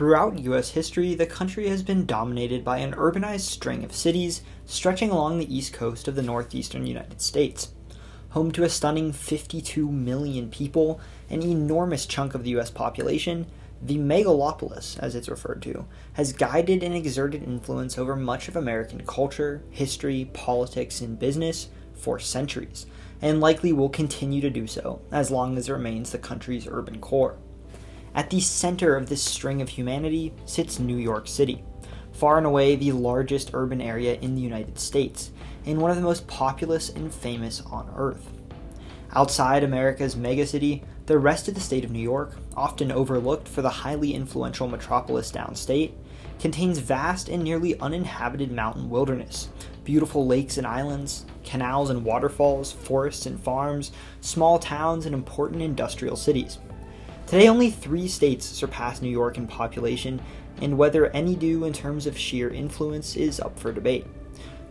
Throughout U.S. history, the country has been dominated by an urbanized string of cities stretching along the east coast of the northeastern United States. Home to a stunning 52 million people, an enormous chunk of the U.S. population, the megalopolis, as it's referred to, has guided and exerted influence over much of American culture, history, politics, and business for centuries, and likely will continue to do so as long as it remains the country's urban core. At the center of this string of humanity sits New York City, far and away the largest urban area in the United States, and one of the most populous and famous on Earth. Outside America's megacity, the rest of the state of New York, often overlooked for the highly influential metropolis downstate, contains vast and nearly uninhabited mountain wilderness, beautiful lakes and islands, canals and waterfalls, forests and farms, small towns, and important industrial cities. Today, only 3 states surpass New York in population, and whether any do in terms of sheer influence is up for debate.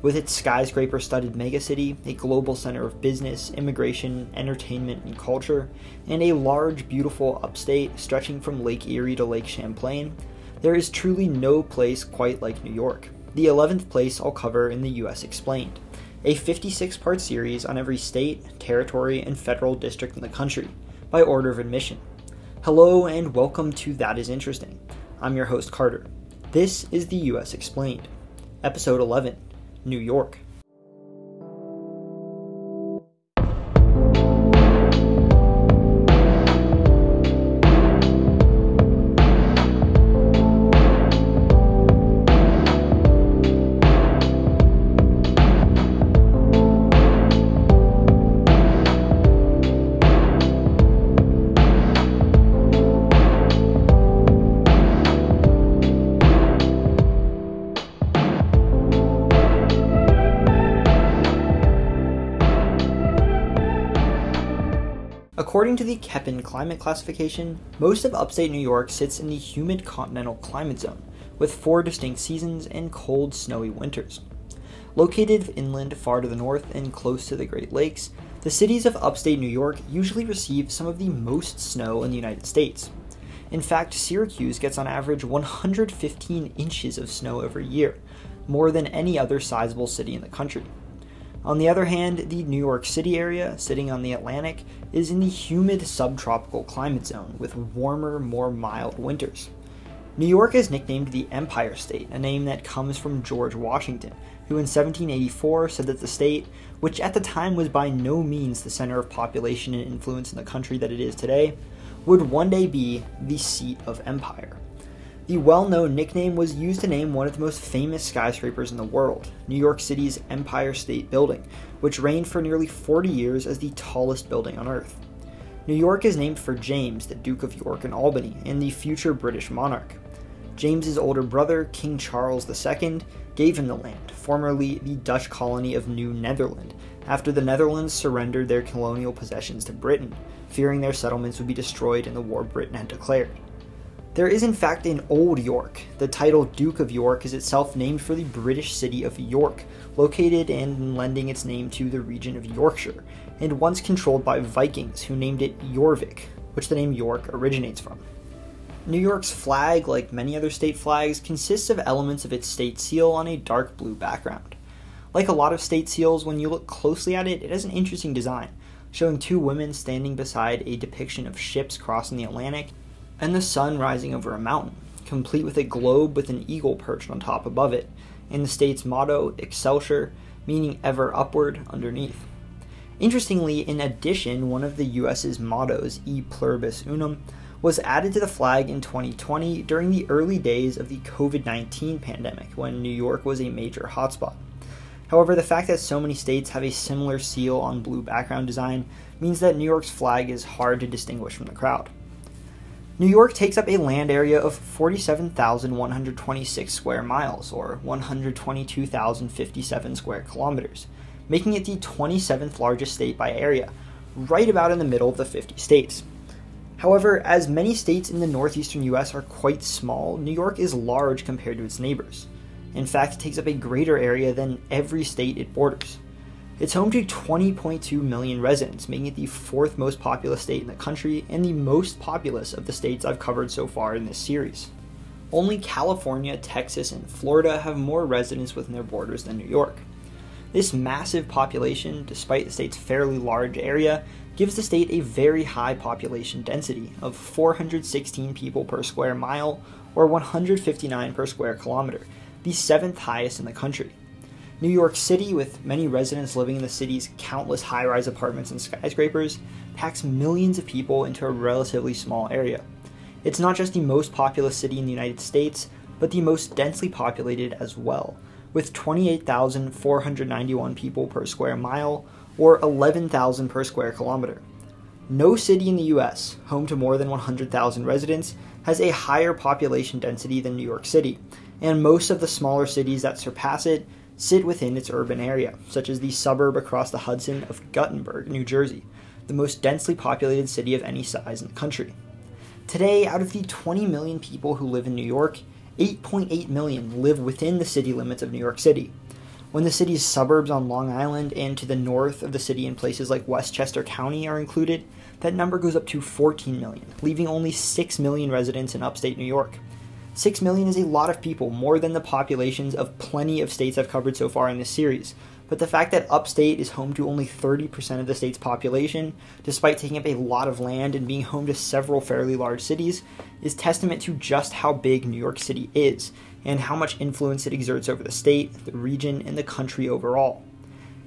With its skyscraper-studded megacity, a global center of business, immigration, entertainment, and culture, and a large, beautiful upstate stretching from Lake Erie to Lake Champlain, there is truly no place quite like New York. The 11th place I'll cover in the U.S. Explained, a 56-part series on every state, territory, and federal district in the country, by order of admission. Hello and welcome to That Is Interesting. I'm your host Carter. This is the U.S. Explained, Episode 11, New York. According to the Köppen climate classification, most of upstate New York sits in the humid continental climate zone, with 4 distinct seasons and cold, snowy winters. Located inland far to the north and close to the Great Lakes, the cities of upstate New York usually receive some of the most snow in the United States. In fact, Syracuse gets on average 115 inches of snow every year, more than any other sizable city in the country. On the other hand, the New York City area, sitting on the Atlantic, is in the humid subtropical climate zone with warmer, more mild winters. New York is nicknamed the Empire State, a name that comes from George Washington, who in 1784 said that the state, which at the time was by no means the center of population and influence in the country that it is today, would one day be the seat of empire. The well-known nickname was used to name one of the most famous skyscrapers in the world, New York City's Empire State Building, which reigned for nearly 40 years as the tallest building on Earth. New York is named for James, the Duke of York and Albany, and the future British monarch. James's older brother, King Charles II, gave him the land, formerly the Dutch colony of New Netherland, after the Netherlands surrendered their colonial possessions to Britain, fearing their settlements would be destroyed in the war Britain had declared. There is in fact an Old York. The title Duke of York is itself named for the British city of York, located and lending its name to the region of Yorkshire, and once controlled by Vikings who named it Jorvik, which the name York originates from. New York's flag, like many other state flags, consists of elements of its state seal on a dark blue background. Like a lot of state seals, when you look closely at it, it has an interesting design, showing 2 women standing beside a depiction of ships crossing the Atlantic, and the sun rising over a mountain, complete with a globe with an eagle perched on top above it, and the state's motto, Excelsior, meaning ever upward, underneath. Interestingly, in addition, one of the US's mottos, E Pluribus Unum, was added to the flag in 2020 during the early days of the COVID-19 pandemic, when New York was a major hotspot. However, the fact that so many states have a similar seal on blue background design means that New York's flag is hard to distinguish from the crowd. New York takes up a land area of 47,126 square miles, or 122,057 square kilometers, making it the 27th largest state by area, right about in the middle of the 50 states. However, as many states in the northeastern US are quite small, New York is large compared to its neighbors. In fact, it takes up a greater area than every state it borders. It's home to 20.2 million residents, making it the 4th most populous state in the country and the most populous of the states I've covered so far in this series. Only California, Texas, and Florida have more residents within their borders than New York. This massive population, despite the state's fairly large area, gives the state a very high population density of 416 people per square mile, or 159 per square kilometer, the 7th highest in the country. New York City, with many residents living in the city's countless high-rise apartments and skyscrapers, packs millions of people into a relatively small area. It's not just the most populous city in the United States, but the most densely populated as well, with 28,491 people per square mile, or 11,000 per square kilometer. No city in the US, home to more than 100,000 residents, has a higher population density than New York City, and most of the smaller cities that surpass it sit within its urban area, such as the suburb across the Hudson of Guttenberg, New Jersey, the most densely populated city of any size in the country. Today, out of the 20 million people who live in New York, 8.8 million live within the city limits of New York City. When the city's suburbs on Long Island and to the north of the city in places like Westchester County are included, that number goes up to 14 million, leaving only 6 million residents in upstate New York. 6 million is a lot of people, more than the populations of plenty of states I've covered so far in this series, but the fact that upstate is home to only 30% of the state's population, despite taking up a lot of land and being home to several fairly large cities, is testament to just how big New York City is, and how much influence it exerts over the state, the region, and the country overall.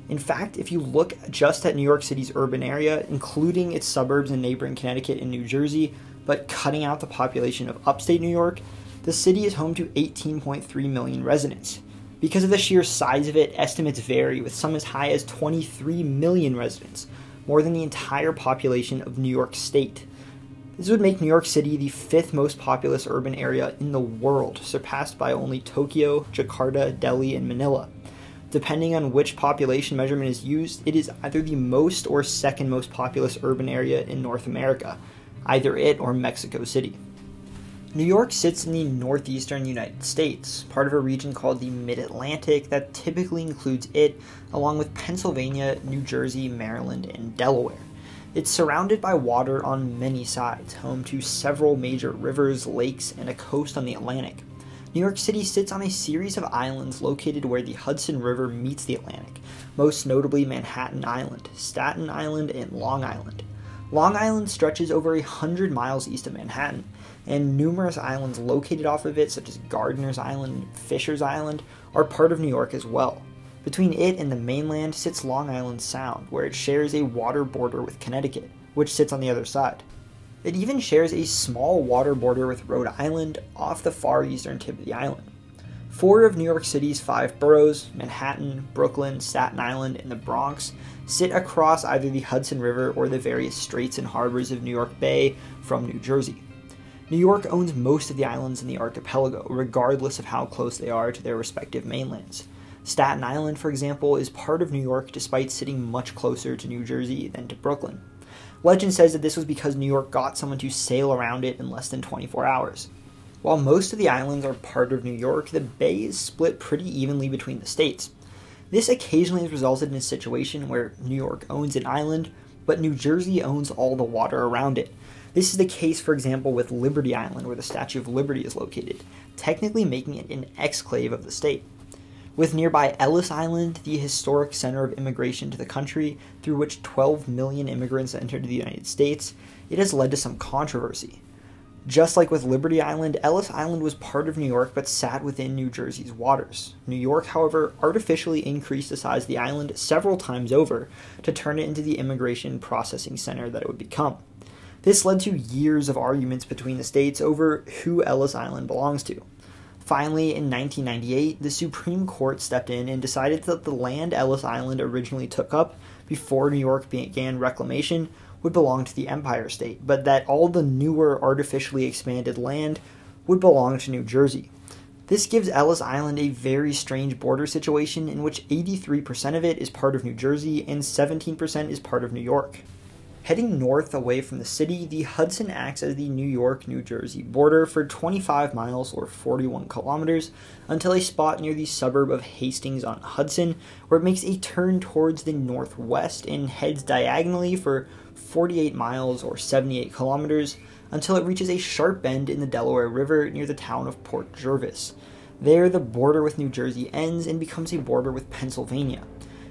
In fact, if you look just at New York City's urban area, including its suburbs in neighboring Connecticut and New Jersey, but cutting out the population of upstate New York, the city is home to 18.3 million residents. Because of the sheer size of it, estimates vary, with some as high as 23 million residents, more than the entire population of New York State. This would make New York City the 5th most populous urban area in the world, surpassed by only Tokyo, Jakarta, Delhi, and Manila. Depending on which population measurement is used, it is either the most or 2nd most populous urban area in North America, either it or Mexico City. New York sits in the northeastern United States, part of a region called the Mid-Atlantic that typically includes it, along with Pennsylvania, New Jersey, Maryland, and Delaware. It's surrounded by water on many sides, home to several major rivers, lakes, and a coast on the Atlantic. New York City sits on a series of islands located where the Hudson River meets the Atlantic, most notably Manhattan Island, Staten Island, and Long Island. Long Island stretches over 100 miles east of Manhattan, and numerous islands located off of it, such as Gardener's Island and Fisher's Island, are part of New York as well. Between it and the mainland sits Long Island Sound, where it shares a water border with Connecticut, which sits on the other side. It even shares a small water border with Rhode Island off the far eastern tip of the island. 4 of New York City's 5 boroughs, Manhattan, Brooklyn, Staten Island, and the Bronx, sit across either the Hudson River or the various straits and harbors of New York Bay from New Jersey. New York owns most of the islands in the archipelago, regardless of how close they are to their respective mainlands. Staten Island, for example, is part of New York despite sitting much closer to New Jersey than to Brooklyn. Legend says that this was because New York got someone to sail around it in less than 24 hours. While most of the islands are part of New York, the bay is split pretty evenly between the states. This occasionally has resulted in a situation where New York owns an island, but New Jersey owns all the water around it. This is the case, for example, with Liberty Island, where the Statue of Liberty is located, technically making it an exclave of the state. With nearby Ellis Island, the historic center of immigration to the country, through which 12 million immigrants entered the United States, it has led to some controversy. Just like with Liberty Island, Ellis Island was part of New York but sat within New Jersey's waters. New York, however, artificially increased the size of the island several times over to turn it into the immigration processing center that it would become. This led to years of arguments between the states over who Ellis Island belongs to. Finally, in 1998, the Supreme Court stepped in and decided that the land Ellis Island originally took up before New York began reclamation would belong to the Empire State, but that all the newer artificially expanded land would belong to New Jersey. This gives Ellis Island a very strange border situation in which 83% of it is part of New Jersey and 17% is part of New York. Heading north away from the city, the Hudson acts as the New York-New Jersey border for 25 miles or 41 kilometers until a spot near the suburb of Hastings-on-Hudson, where it makes a turn towards the northwest and heads diagonally for 48 miles or 78 kilometers until it reaches a sharp bend in the Delaware River near the town of Port Jervis. There, the border with New Jersey ends and becomes a border with Pennsylvania.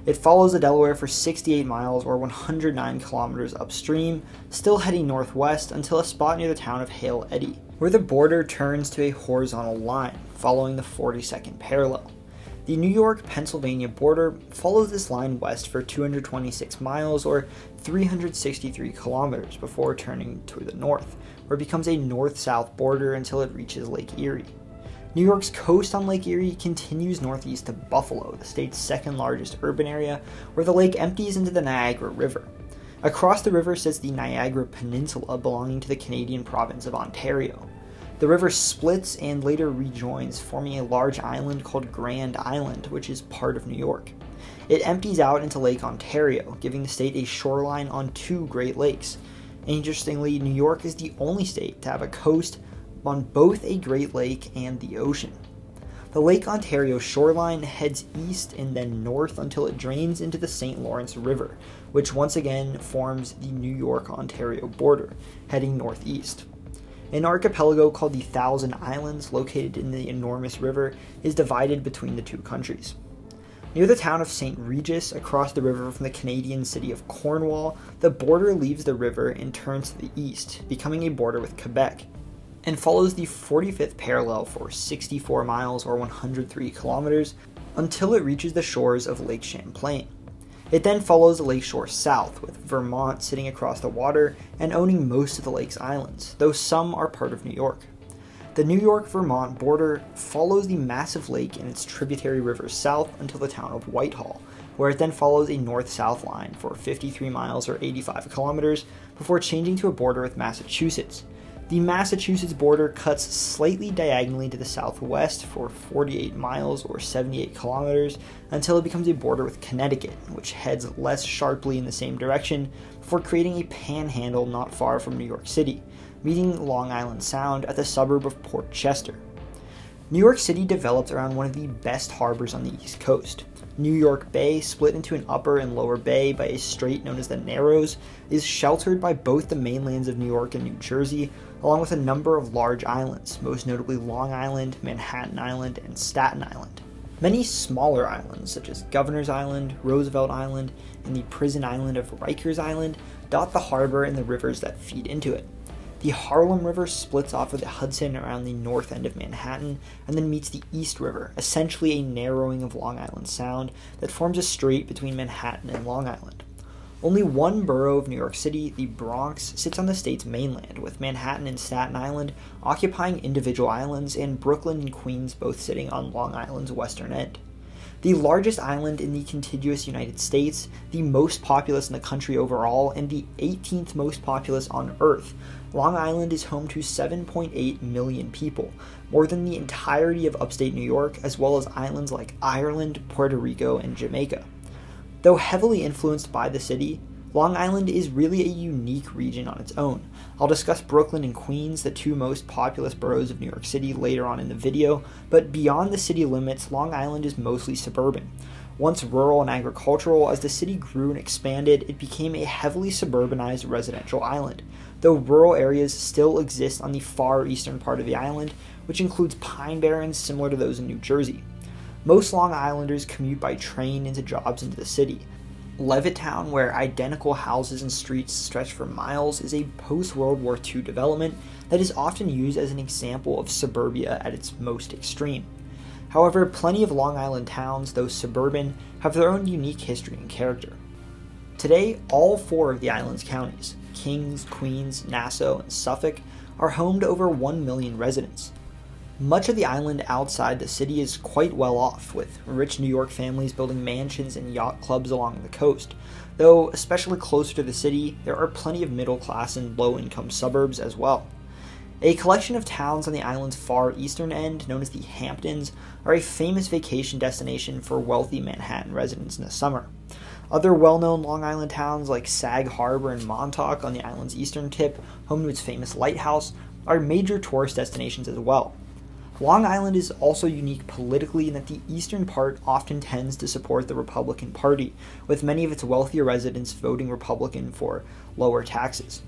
It follows the Delaware for 68 miles or 109 kilometers upstream, still heading northwest until a spot near the town of Hale Eddy, where the border turns to a horizontal line, following the 42nd parallel. The New York-Pennsylvania border follows this line west for 226 miles or 363 kilometers before turning to the north, where it becomes a north-south border until it reaches Lake Erie. New York's coast on Lake Erie continues northeast to Buffalo, the state's second largest urban area, where the lake empties into the Niagara River. Across the river sits the Niagara Peninsula, belonging to the Canadian province of Ontario. The river splits and later rejoins, forming a large island called Grand Island, which is part of New York. It empties out into Lake Ontario, giving the state a shoreline on two Great Lakes. Interestingly, New York is the only state to have a coast on both a Great Lake and the ocean. The Lake Ontario shoreline heads east and then north until it drains into the St. Lawrence River, which once again forms the New York-Ontario border, heading northeast. An archipelago called the Thousand Islands, located in the enormous river, is divided between the two countries. Near the town of St. Regis, across the river from the Canadian city of Cornwall, the border leaves the river and turns to the east, becoming a border with Quebec, and follows the 45th parallel for 64 miles or 103 kilometers until it reaches the shores of Lake Champlain. It then follows the lakeshore south, with Vermont sitting across the water and owning most of the lake's islands, though some are part of New York. The New York-Vermont border follows the massive lake and its tributary rivers south until the town of Whitehall, where it then follows a north-south line for 53 miles or 85 kilometers before changing to a border with Massachusetts. The Massachusetts border cuts slightly diagonally to the southwest for 48 miles or 78 kilometers until it becomes a border with Connecticut, which heads less sharply in the same direction before creating a panhandle not far from New York City, meeting Long Island Sound at the suburb of Port Chester. New York City developed around one of the best harbors on the East Coast. New York Bay, split into an upper and lower bay by a strait known as the Narrows, is sheltered by both the mainlands of New York and New Jersey, along with a number of large islands, most notably Long Island, Manhattan Island, and Staten Island. Many smaller islands, such as Governor's Island, Roosevelt Island, and the prison island of Rikers Island, dot the harbor and the rivers that feed into it. The Harlem River splits off of the Hudson around the north end of Manhattan and then meets the East River, essentially a narrowing of Long Island Sound that forms a strait between Manhattan and Long Island. Only one borough of New York City, the Bronx, sits on the state's mainland, with Manhattan and Staten Island occupying individual islands and Brooklyn and Queens both sitting on Long Island's western end. The largest island in the contiguous United States, the most populous in the country overall, and the 18th most populous on Earth, Long Island is home to 7.8 million people, more than the entirety of upstate New York, as well as islands like Ireland, Puerto Rico, and Jamaica. Though heavily influenced by the city, Long Island is really a unique region on its own. I'll discuss Brooklyn and Queens, the two most populous boroughs of New York City, later on in the video, but beyond the city limits, Long Island is mostly suburban. Once rural and agricultural, as the city grew and expanded, it became a heavily suburbanized residential island, though rural areas still exist on the far eastern part of the island, which includes pine barrens similar to those in New Jersey. Most Long Islanders commute by train into jobs into the city. Levittown, where identical houses and streets stretch for miles, is a post-World War II development that is often used as an example of suburbia at its most extreme. However, plenty of Long Island towns, though suburban, have their own unique history and character. Today, all four of the island's counties, Kings, Queens, Nassau, and Suffolk, are home to over 1 million residents. Much of the island outside the city is quite well off, with rich New York families building mansions and yacht clubs along the coast, though especially closer to the city, there are plenty of middle-class and low-income suburbs as well. A collection of towns on the island's far eastern end, known as the Hamptons, are a famous vacation destination for wealthy Manhattan residents in the summer. Other well-known Long Island towns like Sag Harbor and Montauk on the island's eastern tip, home to its famous lighthouse, are major tourist destinations as well. Long Island is also unique politically in that the eastern part often tends to support the Republican Party, with many of its wealthier residents voting Republican for lower taxes.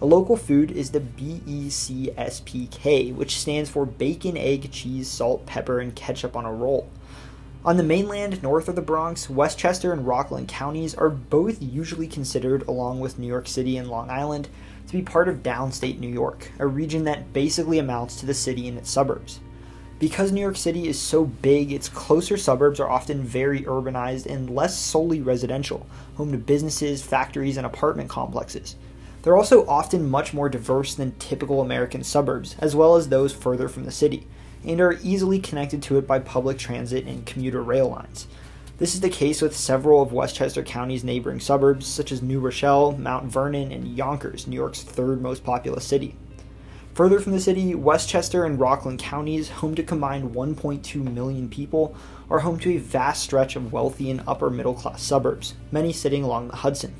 A local food is the BECSPK, which stands for bacon, egg, cheese, salt, pepper, and ketchup on a roll. On the mainland, north of the Bronx, Westchester and Rockland counties are both usually considered, along with New York City and Long Island, to be part of downstate New York, a region that basically amounts to the city and its suburbs. Because New York City is so big, its closer suburbs are often very urbanized and less solely residential, home to businesses, factories, and apartment complexes. They're also often much more diverse than typical American suburbs, as well as those further from the city, and are easily connected to it by public transit and commuter rail lines. This is the case with several of Westchester County's neighboring suburbs, such as New Rochelle, Mount Vernon, and Yonkers, New York's third most populous city. Further from the city, Westchester and Rockland counties, home to combined 1.2 million people, are home to a vast stretch of wealthy and upper-middle-class suburbs, many sitting along the Hudson.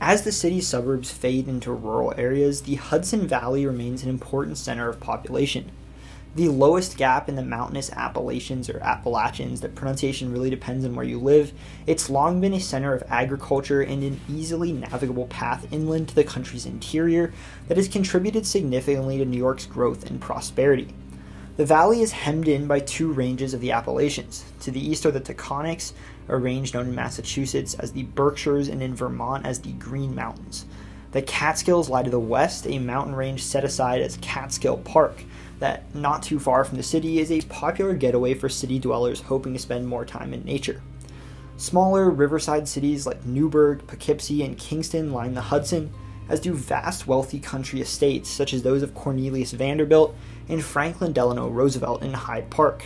As the city's suburbs fade into rural areas, the Hudson Valley remains an important center of population. The lowest gap in the mountainous Appalachians or Appalachians, the pronunciation really depends on where you live, it's long been a center of agriculture and an easily navigable path inland to the country's interior that has contributed significantly to New York's growth and prosperity. The valley is hemmed in by two ranges of the Appalachians. To the east are the Taconics, a range known in Massachusetts as the Berkshires and in Vermont as the Green Mountains. The Catskills lie to the west, a mountain range set aside as Catskill Park, that not too far from the city is a popular getaway for city dwellers hoping to spend more time in nature. Smaller riverside cities like Newburgh, Poughkeepsie, and Kingston line the Hudson, as do vast wealthy country estates such as those of Cornelius Vanderbilt and Franklin Delano Roosevelt in Hyde Park.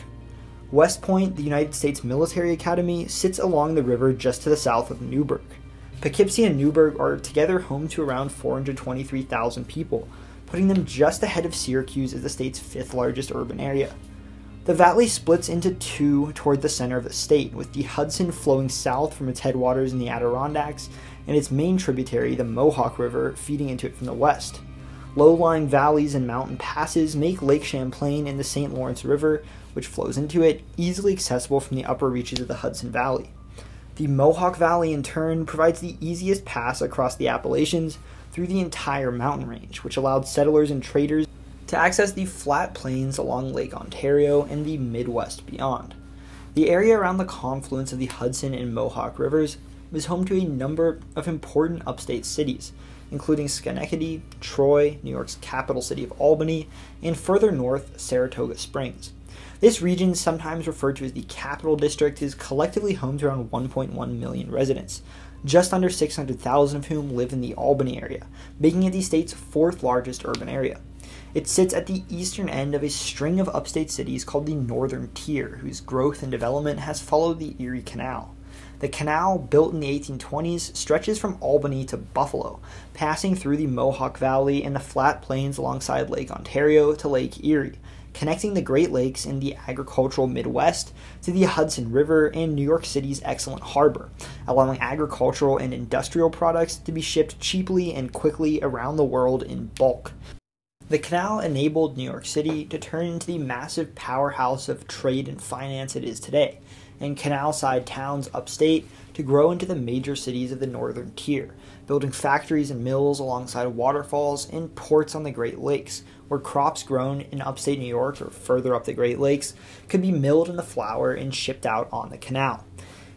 West Point, the United States Military Academy, sits along the river just to the south of Newburgh. Poughkeepsie and Newburgh are together home to around 423,000 people, putting them just ahead of Syracuse as the state's fifth largest urban area. The valley splits into two toward the center of the state, with the Hudson flowing south from its headwaters in the Adirondacks and its main tributary, the Mohawk River, feeding into it from the west. Low-lying valleys and mountain passes make Lake Champlain and the St. Lawrence River, which flows into it, easily accessible from the upper reaches of the Hudson Valley. The Mohawk Valley, in turn, provides the easiest pass across the Appalachians through the entire mountain range, which allowed settlers and traders to access the flat plains along Lake Ontario and the Midwest beyond. The area around the confluence of the Hudson and Mohawk Rivers is home to a number of important upstate cities, including Schenectady, Troy, New York's capital city of Albany, and further north, Saratoga Springs. This region, sometimes referred to as the Capital District, is collectively home to around 1.1 million residents, just under 600,000 of whom live in the Albany area, making it the state's fourth largest urban area. It sits at the eastern end of a string of upstate cities called the Northern Tier, whose growth and development has followed the Erie Canal. The canal, built in the 1820s, stretches from Albany to Buffalo, passing through the Mohawk Valley and the flat plains alongside Lake Ontario to Lake Erie, connecting the Great Lakes and the agricultural Midwest to the Hudson River and New York City's excellent harbor, allowing agricultural and industrial products to be shipped cheaply and quickly around the world in bulk. The canal enabled New York City to turn into the massive powerhouse of trade and finance it is today, and canal-side towns upstate to grow into the major cities of the Northern Tier, building factories and mills alongside waterfalls and ports on the Great Lakes, where crops grown in upstate New York or further up the Great Lakes could be milled into flour and shipped out on the canal.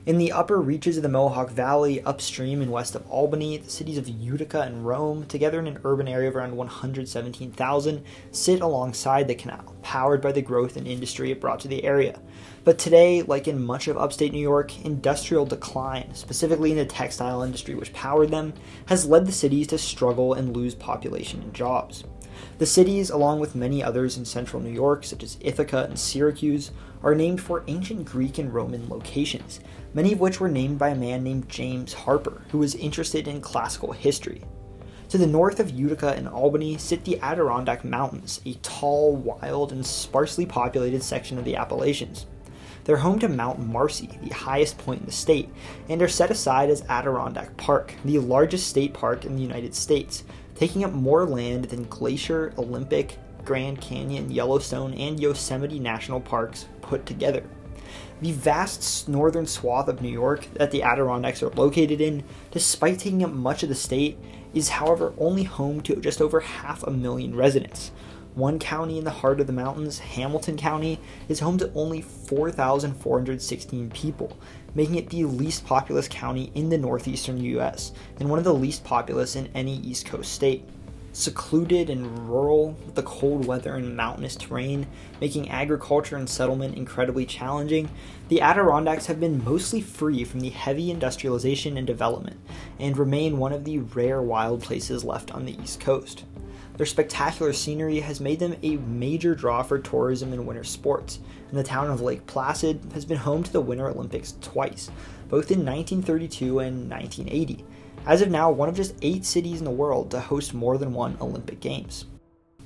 In the upper reaches of the Mohawk Valley, upstream and west of Albany, the cities of Utica and Rome, together in an urban area of around 117,000, sit alongside the canal, powered by the growth and industry it brought to the area. But today, like in much of upstate New York, industrial decline, specifically in the textile industry which powered them, has led the cities to struggle and lose population and jobs. The cities, along with many others in central New York, such as Ithaca and Syracuse, are named for ancient Greek and Roman locations, many of which were named by a man named James Harper, who was interested in classical history. To the north of Utica and Albany sit the Adirondack Mountains, a tall, wild, and sparsely populated section of the Appalachians. They're home to Mount Marcy, the highest point in the state, and are set aside as Adirondack Park, the largest state park in the United States, taking up more land than Glacier, Olympic, Grand Canyon, Yellowstone, and Yosemite National Parks put together. The vast northern swath of New York that the Adirondacks are located in, despite taking up much of the state, is however only home to just over 500,000 residents. One county in the heart of the mountains, Hamilton County, is home to only 4,416 people, making it the least populous county in the northeastern US, and one of the least populous in any East Coast state. Secluded and rural, with the cold weather and mountainous terrain, making agriculture and settlement incredibly challenging, the Adirondacks have been mostly free from the heavy industrialization and development, and remain one of the rare wild places left on the East Coast. Their spectacular scenery has made them a major draw for tourism and winter sports, and the town of Lake Placid has been home to the Winter Olympics twice, both in 1932 and 1980. As of now, one of just 8 cities in the world to host more than one Olympic Games.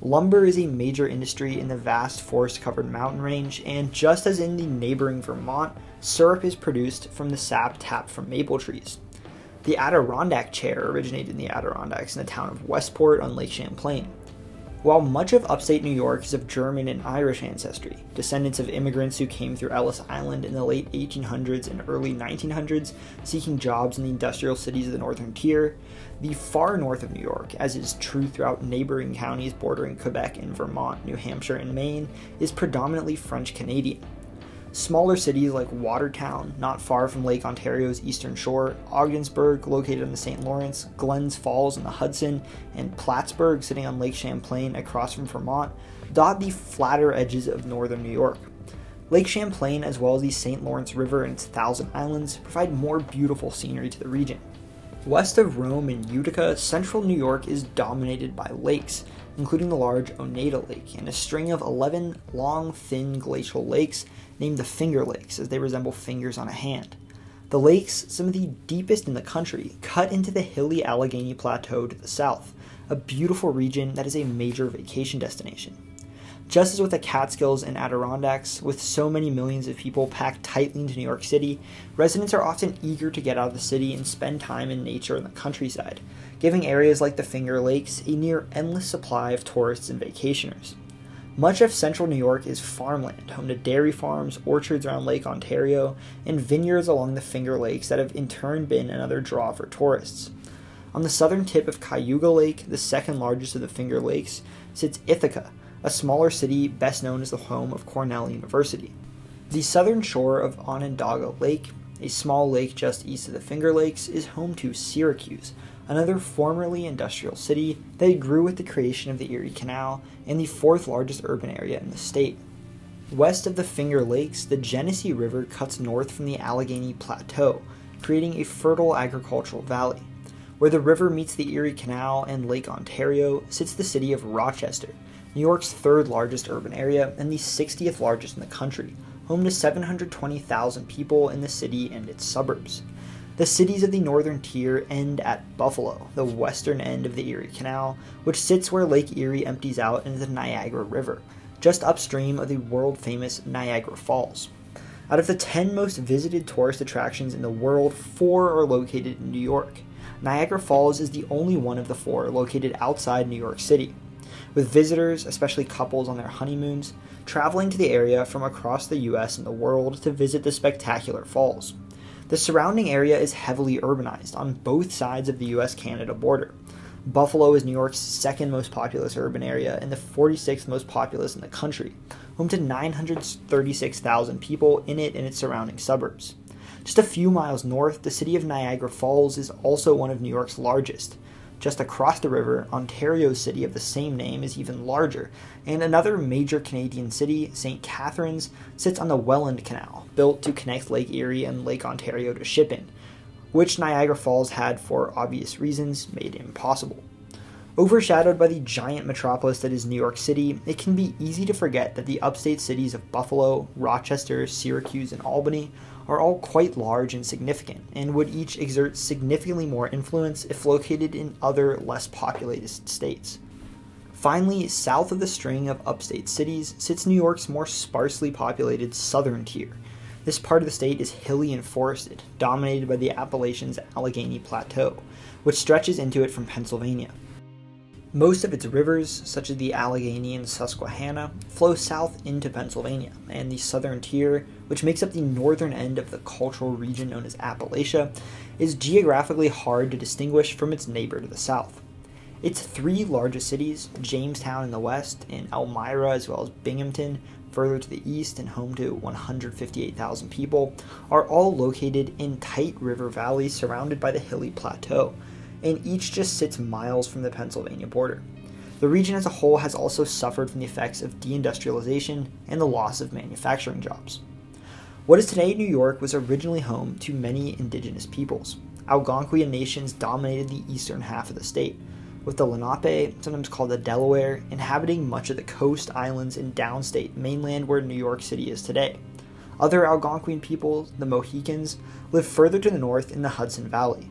Lumber is a major industry in the vast forest-covered mountain range, and just as in the neighboring Vermont, syrup is produced from the sap tapped from maple trees. The Adirondack chair originated in the Adirondacks in the town of Westport on Lake Champlain. While much of upstate New York is of German and Irish ancestry, descendants of immigrants who came through Ellis Island in the late 1800s and early 1900s seeking jobs in the industrial cities of the northern tier, the far north of New York, as is true throughout neighboring counties bordering Quebec and Vermont, New Hampshire, and Maine, is predominantly French Canadian. Smaller cities like Watertown, not far from Lake Ontario's eastern shore, Ogdensburg, located on the St. Lawrence, Glens Falls on the Hudson, and Plattsburgh, sitting on Lake Champlain across from Vermont, dot the flatter edges of northern New York. Lake Champlain, as well as the St. Lawrence River and its Thousand Islands, provide more beautiful scenery to the region. West of Rome and Utica, central New York is dominated by lakes, including the large Oneida Lake and a string of 11 long, thin glacial lakes named the Finger Lakes, as they resemble fingers on a hand. The lakes, some of the deepest in the country, cut into the hilly Allegheny Plateau to the south, a beautiful region that is a major vacation destination. Just as with the Catskills and Adirondacks, with so many millions of people packed tightly into New York City, residents are often eager to get out of the city and spend time in nature and the countryside, giving areas like the Finger Lakes a near endless supply of tourists and vacationers. Much of central New York is farmland, home to dairy farms, orchards around Lake Ontario, and vineyards along the Finger Lakes that have in turn been another draw for tourists. On the southern tip of Cayuga Lake, the second largest of the Finger Lakes, sits Ithaca, a smaller city best known as the home of Cornell University. The southern shore of Onondaga Lake, a small lake just east of the Finger Lakes, is home to Syracuse, another formerly industrial city that grew with the creation of the Erie Canal and the 4th largest urban area in the state. West of the Finger Lakes, the Genesee River cuts north from the Allegheny Plateau, creating a fertile agricultural valley. Where the river meets the Erie Canal and Lake Ontario sits the city of Rochester, New York's 3rd largest urban area and the 60th largest in the country, home to 720,000 people in the city and its suburbs. The cities of the northern tier end at Buffalo, the western end of the Erie Canal, which sits where Lake Erie empties out into the Niagara River, just upstream of the world-famous Niagara Falls. Out of the 10 most visited tourist attractions in the world, 4 are located in New York. Niagara Falls is the only one of the 4 located outside New York City, with visitors, especially couples on their honeymoons, traveling to the area from across the US and the world to visit the spectacular falls. The surrounding area is heavily urbanized on both sides of the US-Canada border. Buffalo is New York's 2nd most populous urban area and the 46th most populous in the country, home to 936,000 people in it and its surrounding suburbs. Just a few miles north, the city of Niagara Falls is also one of New York's largest. Just across the river, Ontario's city of the same name is even larger, and another major Canadian city, St. Catharines, sits on the Welland Canal, built to connect Lake Erie and Lake Ontario to shipping, which Niagara Falls had, for obvious reasons, made impossible. Overshadowed by the giant metropolis that is New York City, it can be easy to forget that the upstate cities of Buffalo, Rochester, Syracuse, and Albany are all quite large and significant, and would each exert significantly more influence if located in other less populated states. Finally, south of the string of upstate cities sits New York's more sparsely populated southern tier. This part of the state is hilly and forested, dominated by the Appalachian's Allegheny Plateau, which stretches into it from Pennsylvania. Most of its rivers, such as the Allegheny and Susquehanna, flow south into Pennsylvania and the southern tier, which makes up the northern end of the cultural region known as Appalachia, is geographically hard to distinguish from its neighbor to the south. Its three largest cities, Jamestown in the west and Elmira as well as Binghamton, further to the east and home to 158,000 people, are all located in tight river valleys surrounded by the hilly plateau, and each just sits miles from the Pennsylvania border. The region as a whole has also suffered from the effects of deindustrialization and the loss of manufacturing jobs. What is today New York was originally home to many indigenous peoples. Algonquian nations dominated the eastern half of the state, with the Lenape, sometimes called the Delaware, inhabiting much of the coast, islands, and downstate mainland where New York City is today. Other Algonquian peoples, the Mohicans, lived further to the north in the Hudson Valley.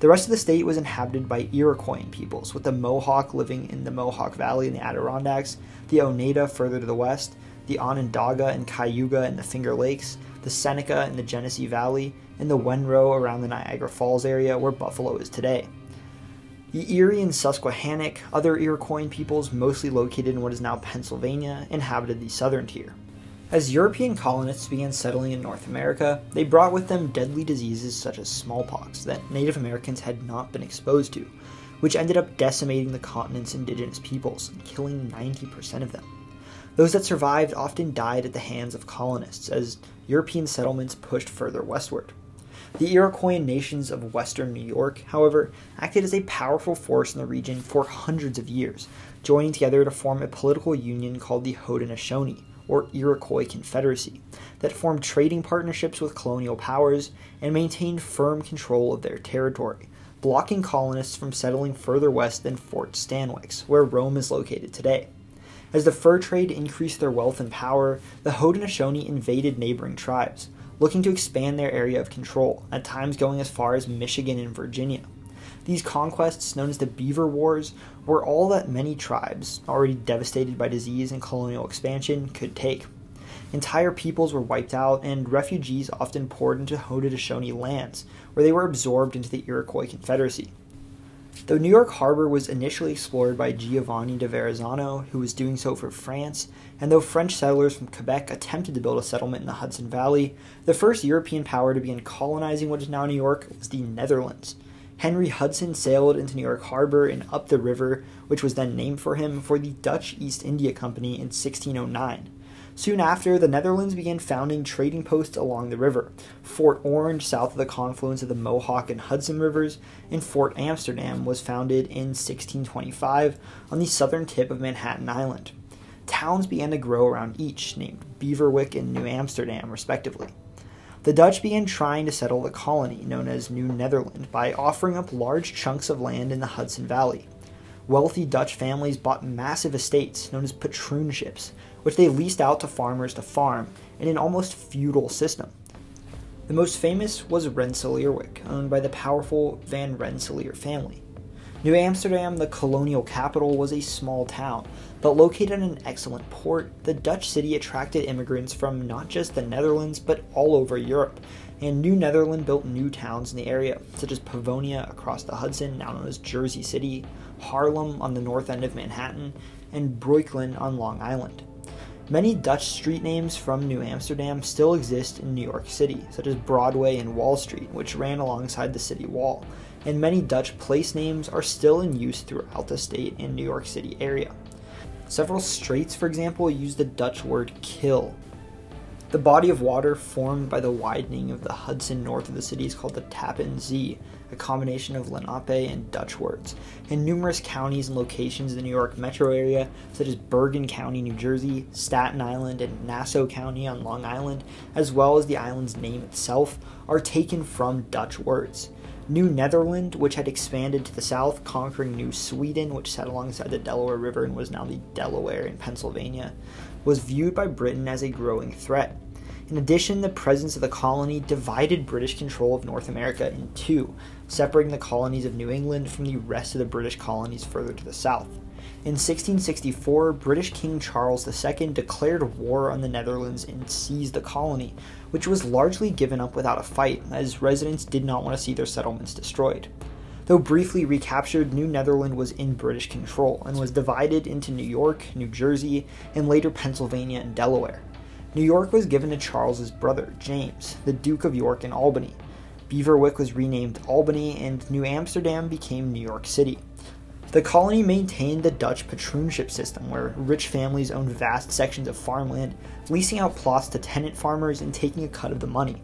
The rest of the state was inhabited by Iroquoian peoples, with the Mohawk living in the Mohawk Valley and the Adirondacks, the Oneida further to the west, the Onondaga and Cayuga in the Finger Lakes, the Seneca in the Genesee Valley, and the Wenro around the Niagara Falls area where Buffalo is today. The Erie and Susquehannock, other Iroquoian peoples mostly located in what is now Pennsylvania, inhabited the southern tier. As European colonists began settling in North America, they brought with them deadly diseases such as smallpox that Native Americans had not been exposed to, which ended up decimating the continent's indigenous peoples and killing 90% of them. Those that survived often died at the hands of colonists as European settlements pushed further westward. The Iroquoian nations of western New York, however, acted as a powerful force in the region for hundreds of years, joining together to form a political union called the Haudenosaunee, or Iroquois Confederacy, that formed trading partnerships with colonial powers and maintained firm control of their territory, blocking colonists from settling further west than Fort Stanwix, where Rome is located today. As the fur trade increased their wealth and power, the Haudenosaunee invaded neighboring tribes, looking to expand their area of control, at times going as far as Michigan and Virginia. These conquests, known as the Beaver Wars, were all that many tribes, already devastated by disease and colonial expansion, could take. Entire peoples were wiped out, and refugees often poured into Haudenosaunee lands, where they were absorbed into the Iroquois Confederacy. Though New York Harbor was initially explored by Giovanni de Verrazzano, who was doing so for France, and though French settlers from Quebec attempted to build a settlement in the Hudson Valley, the first European power to begin colonizing what is now New York was the Netherlands. Henry Hudson sailed into New York Harbor and up the river, which was then named for him, for the Dutch East India Company in 1609. Soon after, the Netherlands began founding trading posts along the river, Fort Orange south of the confluence of the Mohawk and Hudson rivers, and Fort Amsterdam was founded in 1625 on the southern tip of Manhattan Island. Towns began to grow around each, named Beverwyck and New Amsterdam, respectively. The Dutch began trying to settle the colony, known as New Netherland, by offering up large chunks of land in the Hudson Valley. Wealthy Dutch families bought massive estates, known as patroonships, which they leased out to farmers to farm, in an almost feudal system. The most famous was Rensselaerwyck, owned by the powerful Van Rensselaer family. New Amsterdam, the colonial capital, was a small town, but located in an excellent port, the Dutch city attracted immigrants from not just the Netherlands, but all over Europe, and New Netherland built new towns in the area, such as Pavonia across the Hudson, now known as Jersey City, Harlem on the north end of Manhattan, and Brooklyn on Long Island. Many Dutch street names from New Amsterdam still exist in New York City, such as Broadway and Wall Street, which ran alongside the city wall, and many Dutch place names are still in use throughout the state and New York City area. Several straits, for example, use the Dutch word kill. The body of water formed by the widening of the Hudson north of the city is called the Tappan Zee, a combination of Lenape and Dutch words, and numerous counties and locations in the New York metro area, such as Bergen County, New Jersey, Staten Island, and Nassau County on Long Island, as well as the island's name itself, are taken from Dutch words. New Netherland, which had expanded to the south, conquering New Sweden, which sat alongside the Delaware River and was now the Delaware in Pennsylvania, was viewed by Britain as a growing threat. In addition, the presence of the colony divided British control of North America in two, separating the colonies of New England from the rest of the British colonies further to the south. In 1664, British King Charles II declared war on the Netherlands and seized the colony, which was largely given up without a fight, as residents did not want to see their settlements destroyed. Though briefly recaptured, New Netherland was in British control and was divided into New York, New Jersey, and later Pennsylvania and Delaware. New York was given to Charles's brother, James, the Duke of York and Albany. Beverwyck was renamed Albany, and New Amsterdam became New York City. The colony maintained the Dutch patroonship system, where rich families owned vast sections of farmland, leasing out plots to tenant farmers and taking a cut of the money.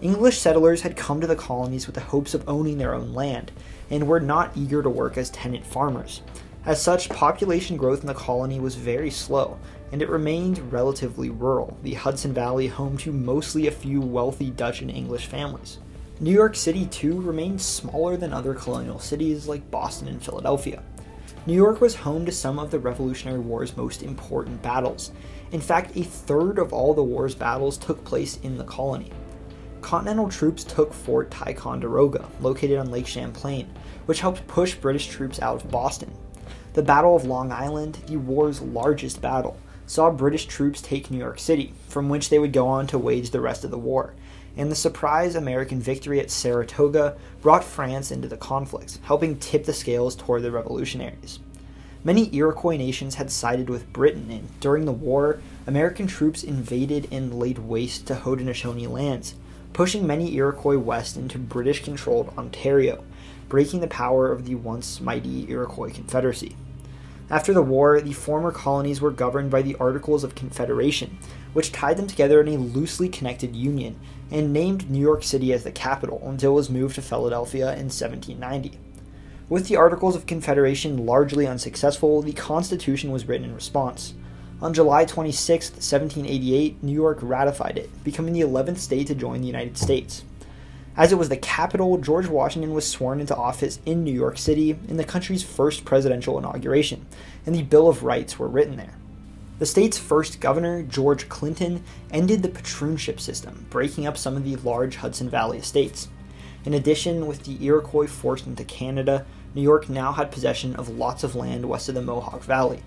English settlers had come to the colonies with the hopes of owning their own land, and were not eager to work as tenant farmers. As such, population growth in the colony was very slow, and it remained relatively rural, the Hudson Valley home to mostly a few wealthy Dutch and English families. New York City, too, remained smaller than other colonial cities like Boston and Philadelphia. New York was home to some of the Revolutionary War's most important battles. In fact, a third of all the war's battles took place in the colony. Continental troops took Fort Ticonderoga, located on Lake Champlain, which helped push British troops out of Boston. The Battle of Long Island, the war's largest battle, saw British troops take New York City, from which they would go on to wage the rest of the war. And the surprise American victory at Saratoga brought France into the conflict, helping tip the scales toward the revolutionaries. Many Iroquois nations had sided with Britain, and during the war, American troops invaded and laid waste to Haudenosaunee lands, pushing many Iroquois west into British-controlled Ontario, breaking the power of the once mighty Iroquois Confederacy. After the war, the former colonies were governed by the Articles of Confederation, which tied them together in a loosely connected union, and named New York City as the capital until it was moved to Philadelphia in 1790. With the Articles of Confederation largely unsuccessful, the Constitution was written in response. On July 26, 1788, New York ratified it, becoming the 11th state to join the United States. As it was the capital, George Washington was sworn into office in New York City in the country's first presidential inauguration, and the Bill of Rights were written there. The state's first governor, George Clinton, ended the patroonship system, breaking up some of the large Hudson Valley estates. In addition, with the Iroquois forced into Canada, New York now had possession of lots of land west of the Mohawk Valley.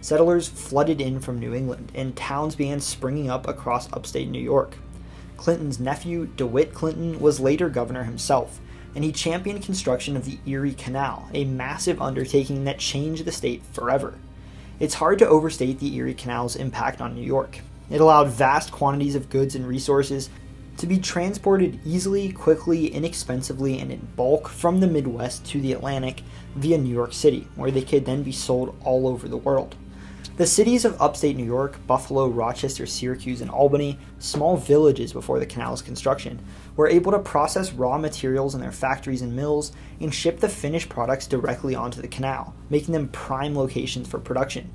Settlers flooded in from New England, and towns began springing up across upstate New York. Clinton's nephew, DeWitt Clinton, was later governor himself, and he championed construction of the Erie Canal, a massive undertaking that changed the state forever. It's hard to overstate the Erie Canal's impact on New York. It allowed vast quantities of goods and resources to be transported easily, quickly, inexpensively, and in bulk from the Midwest to the Atlantic via New York City, where they could then be sold all over the world. The cities of upstate New York, Buffalo, Rochester, Syracuse, and Albany, small villages before the canal's construction, were able to process raw materials in their factories and mills and ship the finished products directly onto the canal, making them prime locations for production.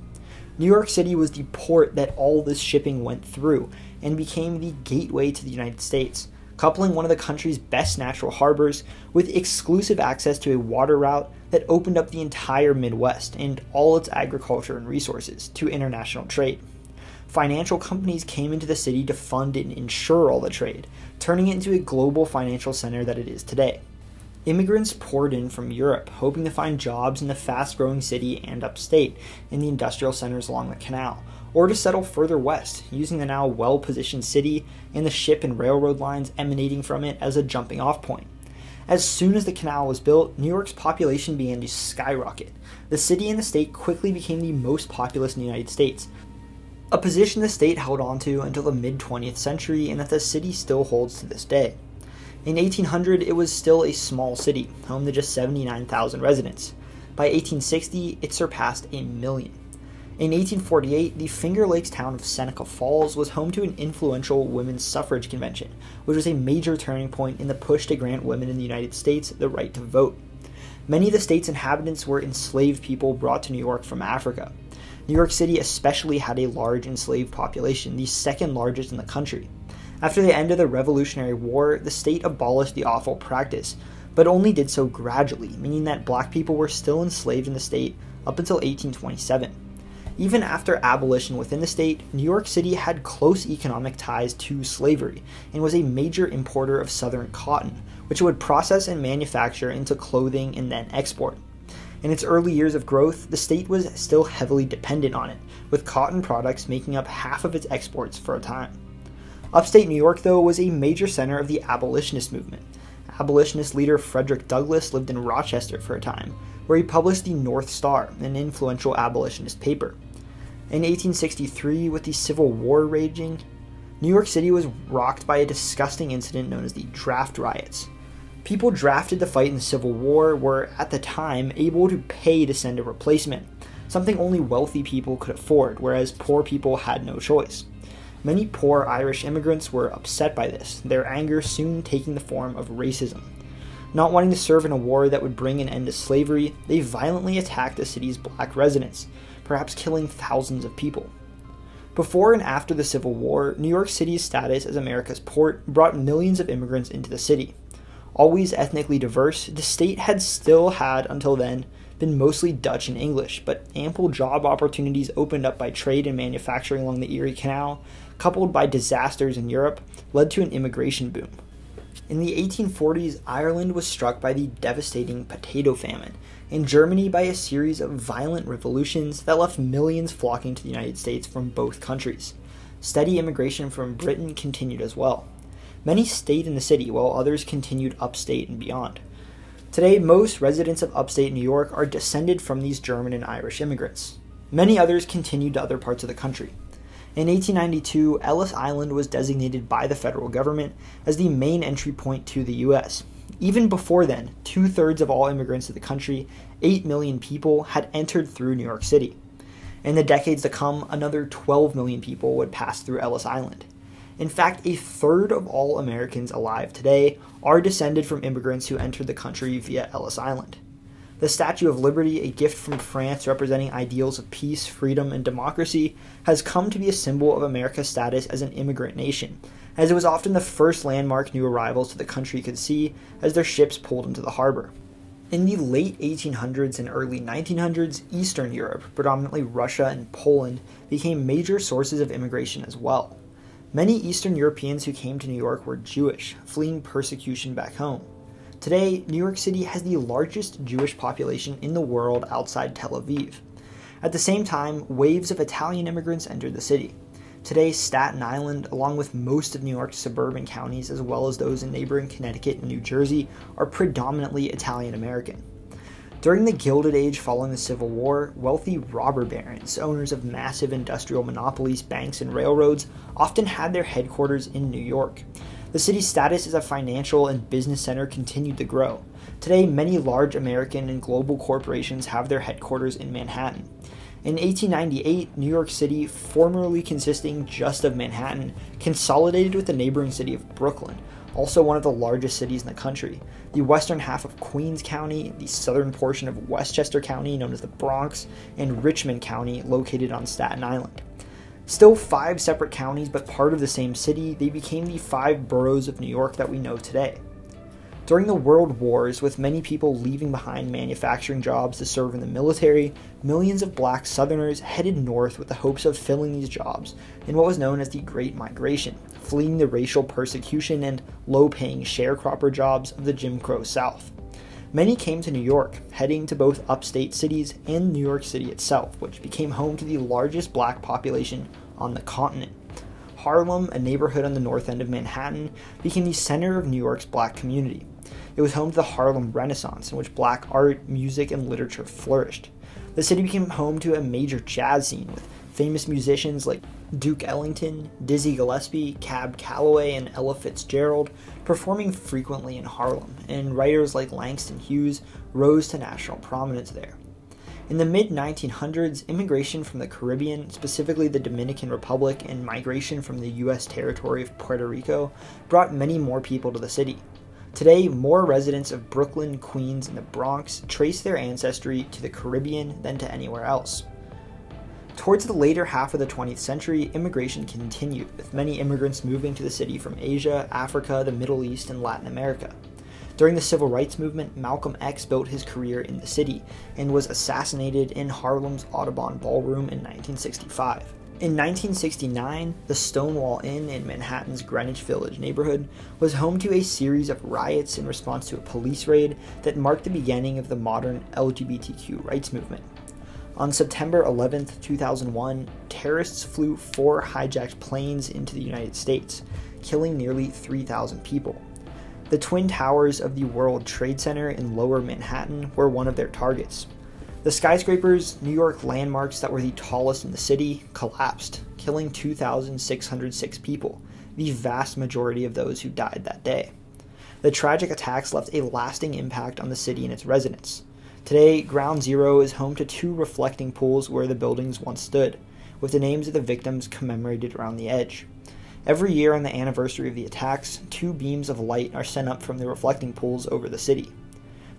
New York City was the port that all this shipping went through and became the gateway to the United States, coupling one of the country's best natural harbors with exclusive access to a water route that opened up the entire Midwest and all its agriculture and resources to international trade. Financial companies came into the city to fund and insure all the trade, turning it into a global financial center that it is today. Immigrants poured in from Europe, hoping to find jobs in the fast-growing city and upstate, in the industrial centers along the canal, or to settle further west, using the now well-positioned city and the ship and railroad lines emanating from it as a jumping-off point. As soon as the canal was built, New York's population began to skyrocket. The city and the state quickly became the most populous in the United States, a position the state held onto until the mid-20th century and that the city still holds to this day. In 1800, it was still a small city, home to just 79,000 residents. By 1860, it surpassed 1 million. In 1848, the Finger Lakes town of Seneca Falls was home to an influential women's suffrage convention, which was a major turning point in the push to grant women in the United States the right to vote. Many of the state's inhabitants were enslaved people brought to New York from Africa. New York City especially had a large enslaved population, the second largest in the country. After the end of the Revolutionary War, the state abolished the awful practice, but only did so gradually, meaning that black people were still enslaved in the state up until 1827. Even after abolition within the state, New York City had close economic ties to slavery and was a major importer of Southern cotton, which it would process and manufacture into clothing and then export. In its early years of growth, the state was still heavily dependent on it, with cotton products making up half of its exports for a time. Upstate New York, though, was a major center of the abolitionist movement. abolitionist leader Frederick Douglass lived in Rochester for a time, where he published the North Star, an influential abolitionist paper. In 1863, with the Civil War raging, New York City was rocked by a disgusting incident known as the draft riots. People drafted to fight in the Civil War were, at the time, able to pay to send a replacement, something only wealthy people could afford, whereas poor people had no choice. Many poor Irish immigrants were upset by this, their anger soon taking the form of racism. Not wanting to serve in a war that would bring an end to slavery, they violently attacked the city's black residents, perhaps killing thousands of people. Before and after the Civil War, New York City's status as America's port brought millions of immigrants into the city. Always ethnically diverse, the state had still had, until then, been mostly Dutch and English, but ample job opportunities opened up by trade and manufacturing along the Erie Canal, coupled by disasters in Europe, led to an immigration boom. In the 1840s, Ireland was struck by the devastating potato famine, and Germany by a series of violent revolutions that left millions flocking to the United States from both countries. Steady immigration from Britain continued as well. Many stayed in the city, while others continued upstate and beyond. Today, most residents of upstate New York are descended from these German and Irish immigrants. Many others continued to other parts of the country. In 1892, Ellis Island was designated by the federal government as the main entry point to the U.S. Even before then, two-thirds of all immigrants to the country, 8 million people, had entered through New York City. In the decades to come, another 12 million people would pass through Ellis Island. In fact, a third of all Americans alive today are descended from immigrants who entered the country via Ellis Island. The Statue of Liberty, a gift from France representing ideals of peace, freedom, and democracy, has come to be a symbol of America's status as an immigrant nation, as it was often the first landmark new arrivals to the country could see as their ships pulled into the harbor. In the late 1800s and early 1900s, Eastern Europe, predominantly Russia and Poland, became major sources of immigration as well. Many Eastern Europeans who came to New York were Jewish, fleeing persecution back home. Today, New York City has the largest Jewish population in the world outside Tel Aviv. At the same time, waves of Italian immigrants entered the city. Today, Staten Island, along with most of New York's suburban counties, as well as those in neighboring Connecticut and New Jersey, are predominantly Italian-American. During the Gilded Age following the Civil War, wealthy robber barons, owners of massive industrial monopolies, banks, and railroads, often had their headquarters in New York. The city's status as a financial and business center continued to grow. Today, many large American and global corporations have their headquarters in Manhattan. In 1898, New York City, formerly consisting just of Manhattan, consolidated with the neighboring city of Brooklyn, also one of the largest cities in the country, the western half of Queens County, the southern portion of Westchester County, known as the Bronx, and Richmond County, located on Staten Island. Still five separate counties, but part of the same city, they became the five boroughs of New York that we know today. During the World Wars, with many people leaving behind manufacturing jobs to serve in the military, millions of black Southerners headed north with the hopes of filling these jobs in what was known as the Great Migration, fleeing the racial persecution and low-paying sharecropper jobs of the Jim Crow South. Many came to New York, heading to both upstate cities and New York City itself, which became home to the largest black population on the continent. Harlem, a neighborhood on the north end of Manhattan, became the center of New York's black community. It was home to the Harlem Renaissance, in which black art, music, and literature flourished. The city became home to a major jazz scene, with famous musicians like Duke Ellington, Dizzy Gillespie, Cab Calloway, and Ella Fitzgerald performing frequently in Harlem, and writers like Langston Hughes rose to national prominence there. In the mid-1900s, immigration from the Caribbean, specifically the Dominican Republic, and migration from the U.S. territory of Puerto Rico brought many more people to the city. Today, more residents of Brooklyn, Queens, and the Bronx trace their ancestry to the Caribbean than to anywhere else. Towards the later half of the 20th century, immigration continued, with many immigrants moving to the city from Asia, Africa, the Middle East, and Latin America. During the Civil Rights Movement, Malcolm X built his career in the city and was assassinated in Harlem's Audubon Ballroom in 1965. In 1969, the Stonewall Inn in Manhattan's Greenwich Village neighborhood was home to a series of riots in response to a police raid that marked the beginning of the modern LGBTQ rights movement. On September 11, 2001, terrorists flew four hijacked planes into the United States, killing nearly 3,000 people. The twin towers of the World Trade Center in Lower Manhattan were one of their targets. The skyscrapers, New York landmarks that were the tallest in the city, collapsed, killing 2,606 people, the vast majority of those who died that day. The tragic attacks left a lasting impact on the city and its residents. Today, Ground Zero is home to two reflecting pools where the buildings once stood, with the names of the victims commemorated around the edge. Every year on the anniversary of the attacks, two beams of light are sent up from the reflecting pools over the city.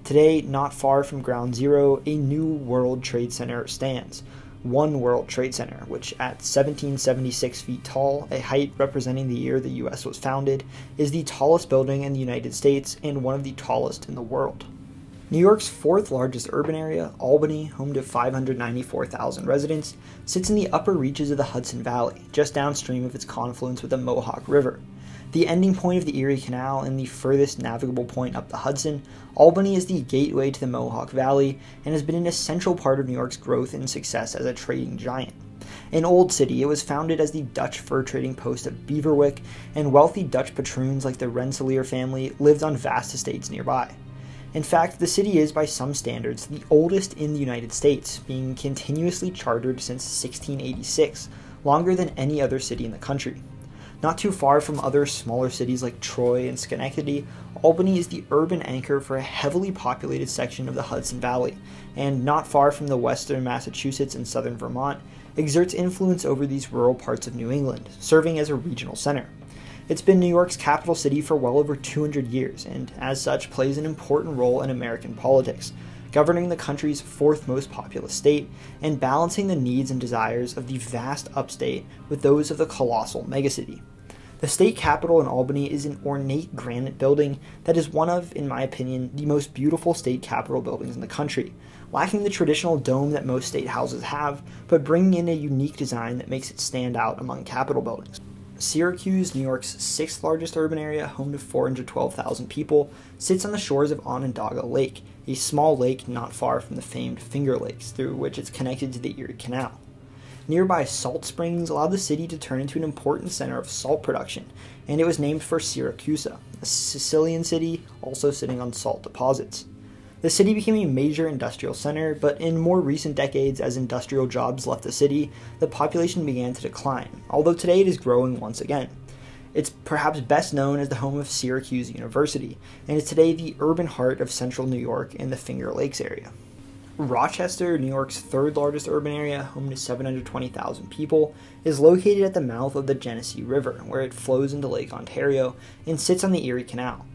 Today, not far from Ground Zero, a new World Trade Center stands, One World Trade Center, which at 1776 feet tall, a height representing the year the US was founded, is the tallest building in the United States and one of the tallest in the world. New York's fourth largest urban area, Albany, home to 594,000 residents, sits in the upper reaches of the Hudson Valley, just downstream of its confluence with the Mohawk River. The ending point of the Erie Canal and the furthest navigable point up the Hudson, Albany is the gateway to the Mohawk Valley and has been an essential part of New York's growth and success as a trading giant. An old city, it was founded as the Dutch fur trading post of Beverwijk, and wealthy Dutch patroons like the Rensselaer family lived on vast estates nearby. In fact, the city is, by some standards, the oldest in the United States, being continuously chartered since 1686, longer than any other city in the country. Not too far from other smaller cities like Troy and Schenectady, Albany is the urban anchor for a heavily populated section of the Hudson Valley, and not far from the western Massachusetts and southern Vermont, exerts influence over these rural parts of New England, serving as a regional center. It's been New York's capital city for well over 200 years, and as such plays an important role in American politics, governing the country's fourth most populous state, and balancing the needs and desires of the vast upstate with those of the colossal megacity. The state capitol in Albany is an ornate granite building that is one of, in my opinion, the most beautiful state capitol buildings in the country, lacking the traditional dome that most state houses have, but bringing in a unique design that makes it stand out among capitol buildings. Syracuse, New York's sixth largest urban area, home to 412,000 people, sits on the shores of Onondaga Lake, a small lake not far from the famed Finger Lakes, through which it's connected to the Erie Canal. Nearby salt springs allowed the city to turn into an important center of salt production, and it was named for Syracusa, a Sicilian city also sitting on salt deposits. The city became a major industrial center, but in more recent decades, as industrial jobs left the city, the population began to decline, although today it is growing once again. It's perhaps best known as the home of Syracuse University, and is today the urban heart of central New York and the Finger Lakes area. Rochester, New York's third largest urban area, home to 720,000 people, is located at the mouth of the Genesee River, where it flows into Lake Ontario, and sits on the Erie Canal.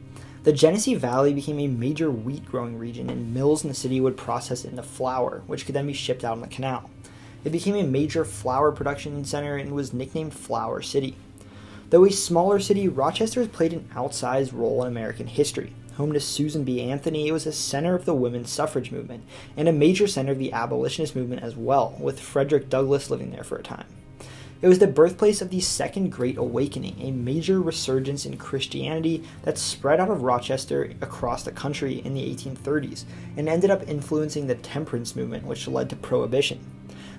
The Genesee Valley became a major wheat-growing region, and mills in the city would process it into flour, which could then be shipped out on the canal. It became a major flour production center and was nicknamed Flour City. Though a smaller city, Rochester has played an outsized role in American history. Home to Susan B. Anthony, it was a center of the women's suffrage movement, and a major center of the abolitionist movement as well, with Frederick Douglass living there for a time. It was the birthplace of the Second Great Awakening, a major resurgence in Christianity that spread out of Rochester across the country in the 1830s, and ended up influencing the temperance movement, which led to Prohibition.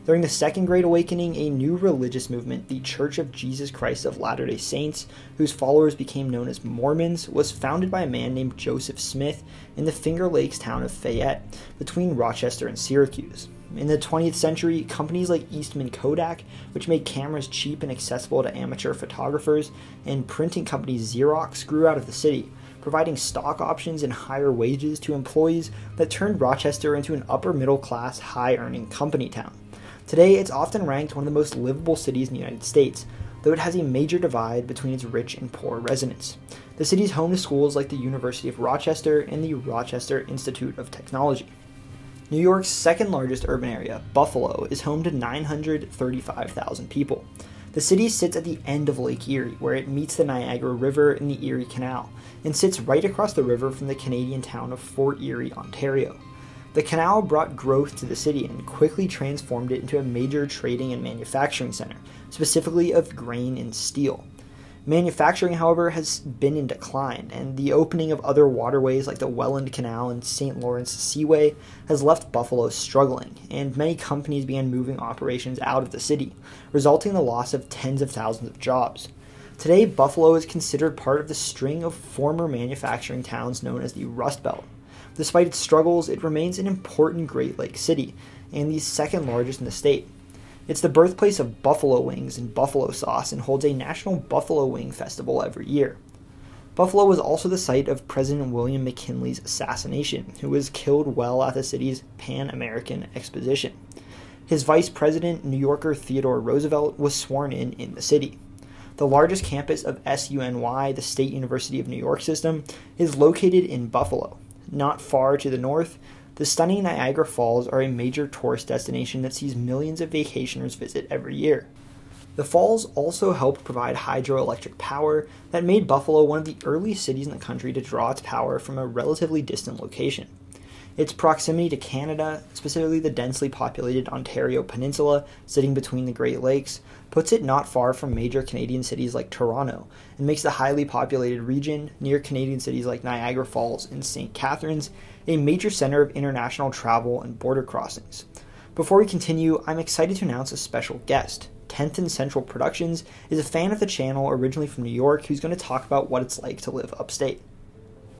During the Second Great Awakening, a new religious movement, the Church of Jesus Christ of Latter-day Saints, whose followers became known as Mormons, was founded by a man named Joseph Smith in the Finger Lakes town of Fayette, between Rochester and Syracuse. In the 20th century, companies like Eastman Kodak, which made cameras cheap and accessible to amateur photographers, and printing company Xerox grew out of the city, providing stock options and higher wages to employees that turned Rochester into an upper-middle-class, high-earning company town. Today, it's often ranked one of the most livable cities in the United States, though it has a major divide between its rich and poor residents. The city is home to schools like the University of Rochester and the Rochester Institute of Technology. New York's second largest urban area, Buffalo, is home to 935,000 people. The city sits at the end of Lake Erie, where it meets the Niagara River and the Erie Canal, and sits right across the river from the Canadian town of Fort Erie, Ontario. The canal brought growth to the city and quickly transformed it into a major trading and manufacturing center, specifically of grain and steel. Manufacturing, however, has been in decline, and the opening of other waterways like the Welland Canal and St. Lawrence Seaway has left Buffalo struggling, and many companies began moving operations out of the city, resulting in the loss of tens of thousands of jobs. Today, Buffalo is considered part of the string of former manufacturing towns known as the Rust Belt. Despite its struggles, it remains an important Great Lakes city, and the second largest in the state. It's the birthplace of buffalo wings and buffalo sauce, and holds a national buffalo wing festival every year. Buffalo was also the site of President William McKinley's assassination, who was killed while at the city's Pan-American Exposition. His vice president, New Yorker Theodore Roosevelt, was sworn in the city. The largest campus of SUNY, the State University of New York system, is located in Buffalo. Not far to the north, the stunning Niagara Falls are a major tourist destination that sees millions of vacationers visit every year. The falls also helped provide hydroelectric power that made Buffalo one of the early cities in the country to draw its power from a relatively distant location. Its proximity to Canada, specifically the densely populated Ontario Peninsula sitting between the Great Lakes, puts it not far from major Canadian cities like Toronto, and makes the highly populated region near Canadian cities like Niagara Falls and St. Catharines a major center of international travel and border crossings. Before we continue, I'm excited to announce a special guest. 10th and Central Productions is a fan of the channel originally from New York who's going to talk about what it's like to live upstate.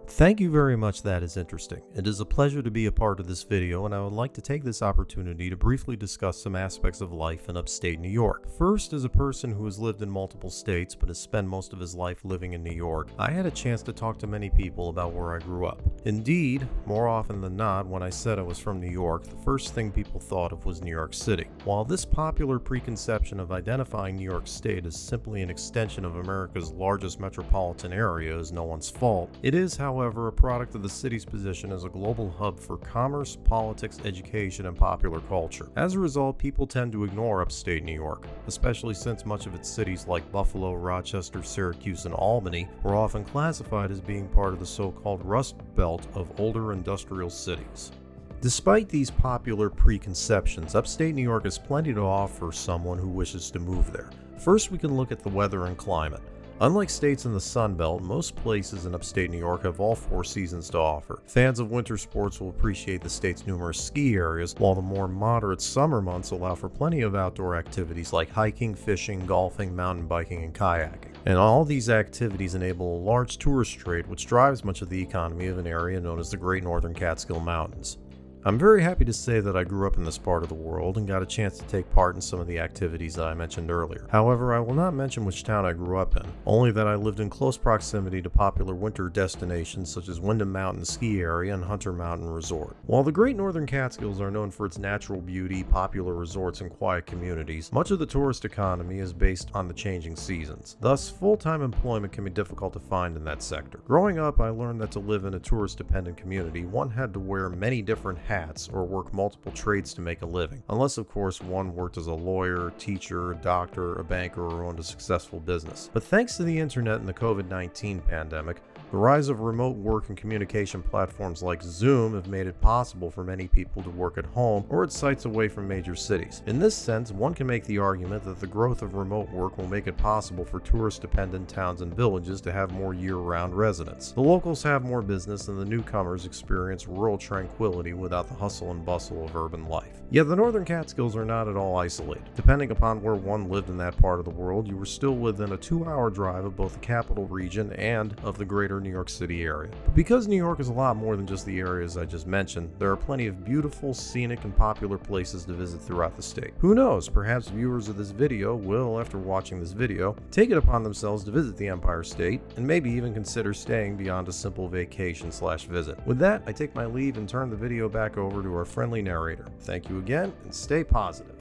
Thank you very much, that is interesting. It is a pleasure to be a part of this video, and I would like to take this opportunity to briefly discuss some aspects of life in upstate New York. First, as a person who has lived in multiple states but has spent most of his life living in New York, I had a chance to talk to many people about where I grew up. Indeed, more often than not, when I said I was from New York, the first thing people thought of was New York City. While this popular preconception of identifying New York State as simply an extension of America's largest metropolitan area is no one's fault, it is, however, a product of the city's position as a global hub for commerce, politics, education, and popular culture. As a result, people tend to ignore upstate New York, especially since much of its cities like Buffalo, Rochester, Syracuse, and Albany were often classified as being part of the so-called Rust Belt of older industrial cities. Despite these popular preconceptions, upstate New York has plenty to offer someone who wishes to move there. First, we can look at the weather and climate. Unlike states in the Sun Belt, most places in upstate New York have all four seasons to offer. Fans of winter sports will appreciate the state's numerous ski areas, while the more moderate summer months allow for plenty of outdoor activities like hiking, fishing, golfing, mountain biking, and kayaking. And all these activities enable a large tourist trade, which drives much of the economy of an area known as the Great Northern Catskill Mountains. I'm very happy to say that I grew up in this part of the world and got a chance to take part in some of the activities that I mentioned earlier. However, I will not mention which town I grew up in, only that I lived in close proximity to popular winter destinations such as Windham Mountain Ski Area and Hunter Mountain Resort. While the Great Northern Catskills are known for its natural beauty, popular resorts, and quiet communities, much of the tourist economy is based on the changing seasons. Thus, full-time employment can be difficult to find in that sector. Growing up, I learned that to live in a tourist-dependent community, one had to wear many different hats or work multiple trades to make a living, unless of course one worked as a lawyer, teacher, doctor, a banker, or owned a successful business. But thanks to the internet and the COVID-19 pandemic, the rise of remote work and communication platforms like Zoom have made it possible for many people to work at home or at sites away from major cities. In this sense, one can make the argument that the growth of remote work will make it possible for tourist-dependent towns and villages to have more year-round residents. The locals have more business and the newcomers experience rural tranquility without the hustle and bustle of urban life. Yet the Northern Catskills are not at all isolated. Depending upon where one lived in that part of the world, you were still within a 2-hour drive of both the capital region and of the greater New York City area. But because New York is a lot more than just the areas I just mentioned, there are plenty of beautiful, scenic, and popular places to visit throughout the state. Who knows, perhaps viewers of this video will, after watching this video, take it upon themselves to visit the Empire State, and maybe even consider staying beyond a simple vacation/visit. With that, I take my leave and turn the video back over to our friendly narrator. Thank you again, and stay positive.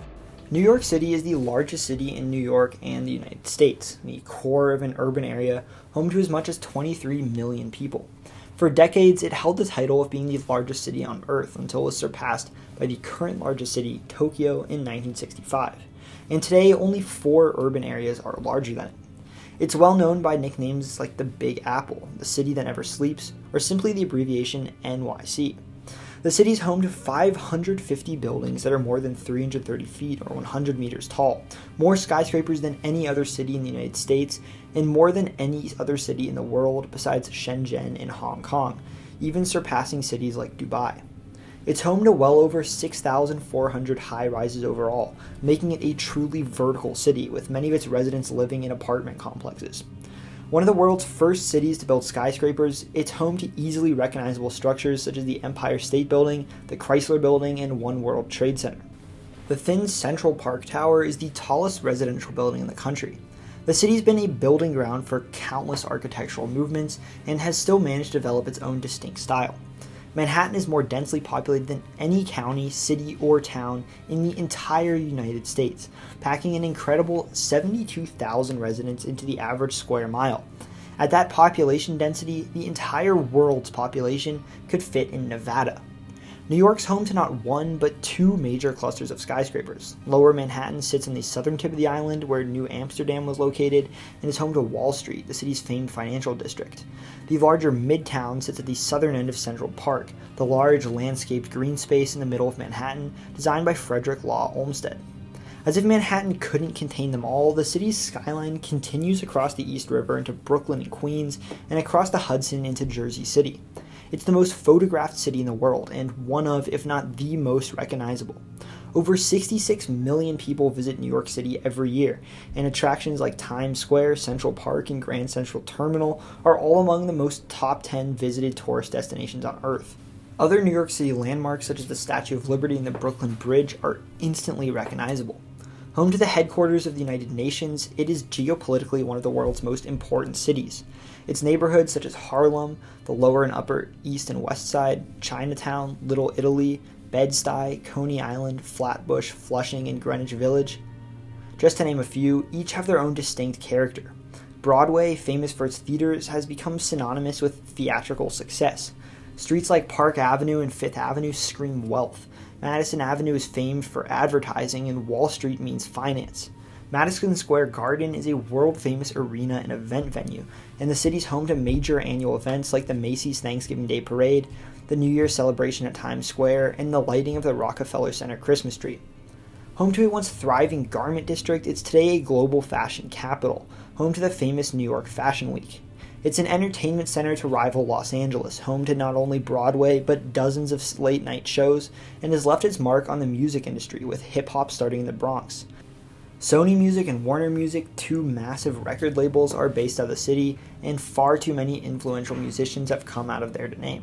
New York City is the largest city in New York and the United States, the core of an urban area home to as much as 23 million people. For decades, it held the title of being the largest city on Earth until it was surpassed by the current largest city, Tokyo, in 1965. And today, only 4 urban areas are larger than it. It's well known by nicknames like the Big Apple, the city that never sleeps, or simply the abbreviation NYC. The city is home to 550 buildings that are more than 330 feet or 100 meters tall, more skyscrapers than any other city in the United States, and more than any other city in the world besides Shenzhen and Hong Kong, even surpassing cities like Dubai. It's home to well over 6,400 high-rises overall, making it a truly vertical city, with many of its residents living in apartment complexes. One of the world's first cities to build skyscrapers, it's home to easily recognizable structures such as the Empire State Building, the Chrysler Building, and One World Trade Center. The thin Central Park Tower is the tallest residential building in the country. The city's been a building ground for countless architectural movements and has still managed to develop its own distinct style. Manhattan is more densely populated than any county, city, or town in the entire United States, packing an incredible 72,000 residents into the average square mile. At that population density, the entire world's population could fit in Nevada. New York's home to not one, but two major clusters of skyscrapers. Lower Manhattan sits on the southern tip of the island where New Amsterdam was located, and is home to Wall Street, the city's famed financial district. The larger Midtown sits at the southern end of Central Park, the large landscaped green space in the middle of Manhattan, designed by Frederick Law Olmsted. As if Manhattan couldn't contain them all, the city's skyline continues across the East River into Brooklyn and Queens, and across the Hudson into Jersey City. It's the most photographed city in the world, and one of, if not the most recognizable. Over 66 million people visit New York City every year, and attractions like Times Square, Central Park, and Grand Central Terminal are all among the most top 10 visited tourist destinations on Earth. Other New York City landmarks such as the Statue of Liberty and the Brooklyn Bridge are instantly recognizable. Home to the headquarters of the United Nations, it is geopolitically one of the world's most important cities. Its neighborhoods such as Harlem, the Lower and Upper East and West Side, Chinatown, Little Italy, Bed-Stuy, Coney Island, Flatbush, Flushing, and Greenwich Village, just to name a few, each have their own distinct character. Broadway, famous for its theaters, has become synonymous with theatrical success. Streets like Park Avenue and Fifth Avenue scream wealth. Madison Avenue is famed for advertising, and Wall Street means finance. Madison Square Garden is a world-famous arena and event venue, and the city's home to major annual events like the Macy's Thanksgiving Day Parade, the New Year's celebration at Times Square, and the lighting of the Rockefeller Center Christmas tree. Home to a once thriving garment district, it's today a global fashion capital, home to the famous New York Fashion Week. It's an entertainment center to rival Los Angeles, home to not only Broadway, but dozens of late-night shows, and has left its mark on the music industry, with hip-hop starting in the Bronx. Sony Music and Warner Music, two massive record labels, are based out of the city, and far too many influential musicians have come out of there to name.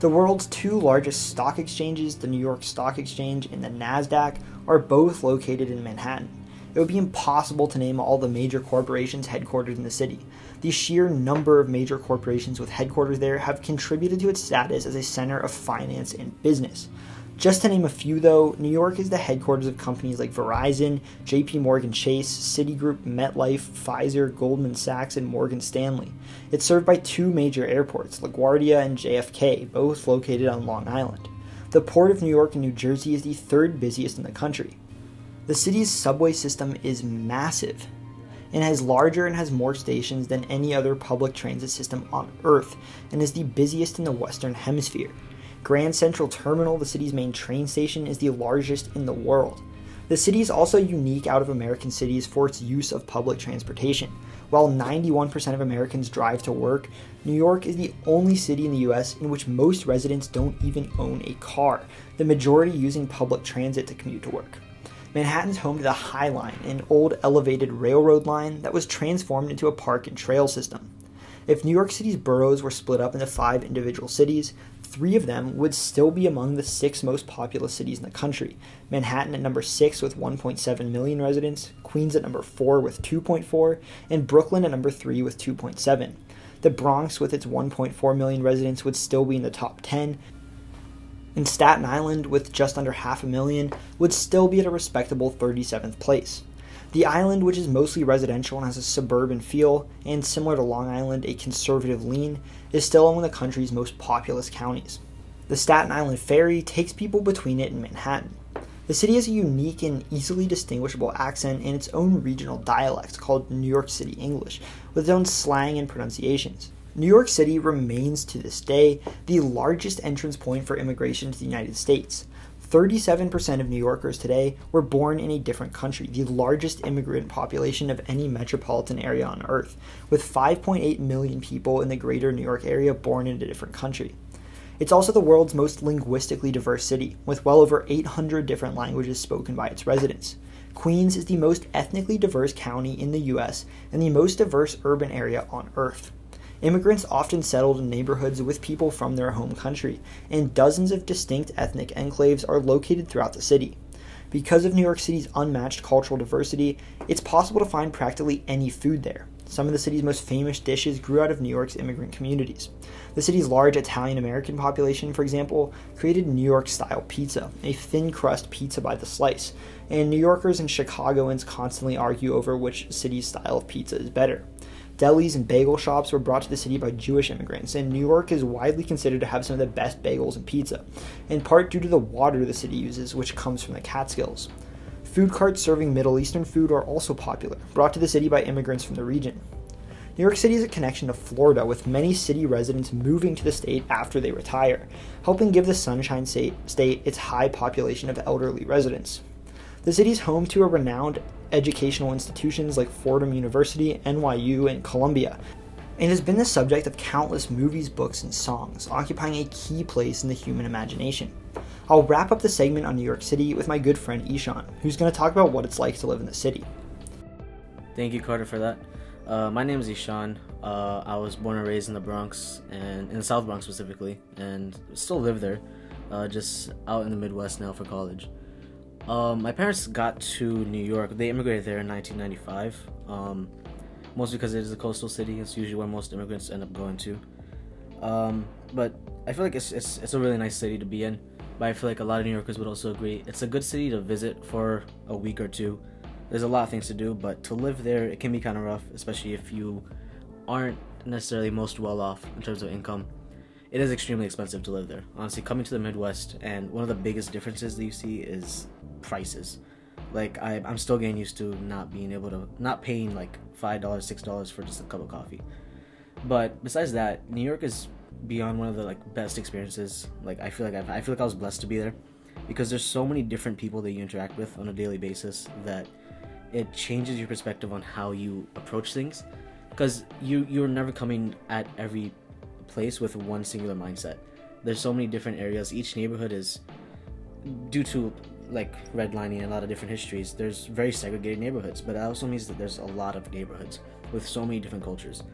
The world's two largest stock exchanges, the New York Stock Exchange and the NASDAQ, are both located in Manhattan. It would be impossible to name all the major corporations headquartered in the city. The sheer number of major corporations with headquarters there have contributed to its status as a center of finance and business. Just to name a few though, New York is the headquarters of companies like Verizon, JP Morgan Chase, Citigroup, MetLife, Pfizer, Goldman Sachs, and Morgan Stanley. It's served by two major airports, LaGuardia and JFK, both located on Long Island. The Port of New York in New Jersey is the third busiest in the country. The city's subway system is massive and has larger and has more stations than any other public transit system on Earth, and is the busiest in the Western Hemisphere. Grand Central Terminal, the city's main train station, is the largest in the world. The city is also unique out of American cities for its use of public transportation. While 91% of Americans drive to work, New York is the only city in the US in which most residents don't even own a car, the majority using public transit to commute to work. Manhattan's home to the High Line, an old elevated railroad line that was transformed into a park and trail system. If New York City's boroughs were split up into 5 individual cities, 3 of them would still be among the 6 most populous cities in the country. Manhattan at number 6 with 1.7 million residents, Queens at number 4 with 2.4, and Brooklyn at number 3 with 2.7. The Bronx with its 1.4 million residents would still be in the top 10, and Staten Island, with just under 500,000, would still be at a respectable 37th place. The island, which is mostly residential and has a suburban feel, and similar to Long Island, a conservative lean, is still among the country's most populous counties. The Staten Island Ferry takes people between it and Manhattan. The city has a unique and easily distinguishable accent and its own regional dialect called New York City English, with its own slang and pronunciations. New York City remains to this day the largest entrance point for immigration to the United States. 37% of New Yorkers today were born in a different country, the largest immigrant population of any metropolitan area on Earth, with 5.8 million people in the greater New York area born in a different country. It's also the world's most linguistically diverse city, with well over 800 different languages spoken by its residents. Queens is the most ethnically diverse county in the U.S. and the most diverse urban area on Earth. Immigrants often settled in neighborhoods with people from their home country, and dozens of distinct ethnic enclaves are located throughout the city. Because of New York City's unmatched cultural diversity, it's possible to find practically any food there. Some of the city's most famous dishes grew out of New York's immigrant communities. The city's large Italian-American population, for example, created New York-style pizza, a thin-crust pizza by the slice, and New Yorkers and Chicagoans constantly argue over which city's style of pizza is better. Delis and bagel shops were brought to the city by Jewish immigrants, and New York is widely considered to have some of the best bagels and pizza, in part due to the water the city uses, which comes from the Catskills. Food carts serving Middle Eastern food are also popular, brought to the city by immigrants from the region. New York City is a connection to Florida, with many city residents moving to the state after they retire, helping give the Sunshine State its high population of elderly residents. The city is home to renowned educational institutions like Fordham University, NYU, and Columbia, and has been the subject of countless movies, books, and songs, occupying a key place in the human imagination. I'll wrap up the segment on New York City with my good friend Ishan, who's going to talk about what it's like to live in the city. Thank you, Carter, for that. My name is Ishan. I was born and raised in the Bronx, and in the South Bronx specifically, and still live there, just out in the Midwest now for college. My parents got to New York. They immigrated there in 1995, mostly because it is a coastal city. It's usually where most immigrants end up going to. But I feel like it's a really nice city to be in. But I feel like a lot of New Yorkers would also agree. It's a good city to visit for a week or two. There's a lot of things to do, but to live there, it can be kind of rough, especially if you aren't necessarily most well off in terms of income. It is extremely expensive to live there. Honestly, coming to the Midwest, and one of the biggest differences that you see is prices. Like, I'm still getting used to not paying like $5, $6 for just a cup of coffee. But besides that, New York is beyond one of the best experiences. I feel like I was blessed to be there, because there's so many different people that you interact with on a daily basis that it changes your perspective on how you approach things, because you're never coming at every place with one singular mindset. There's so many different areas. Each neighborhood is, due to redlining and a lot of different histories, there's very segregated neighborhoods, but that also means that there's a lot of neighborhoods with so many different cultures.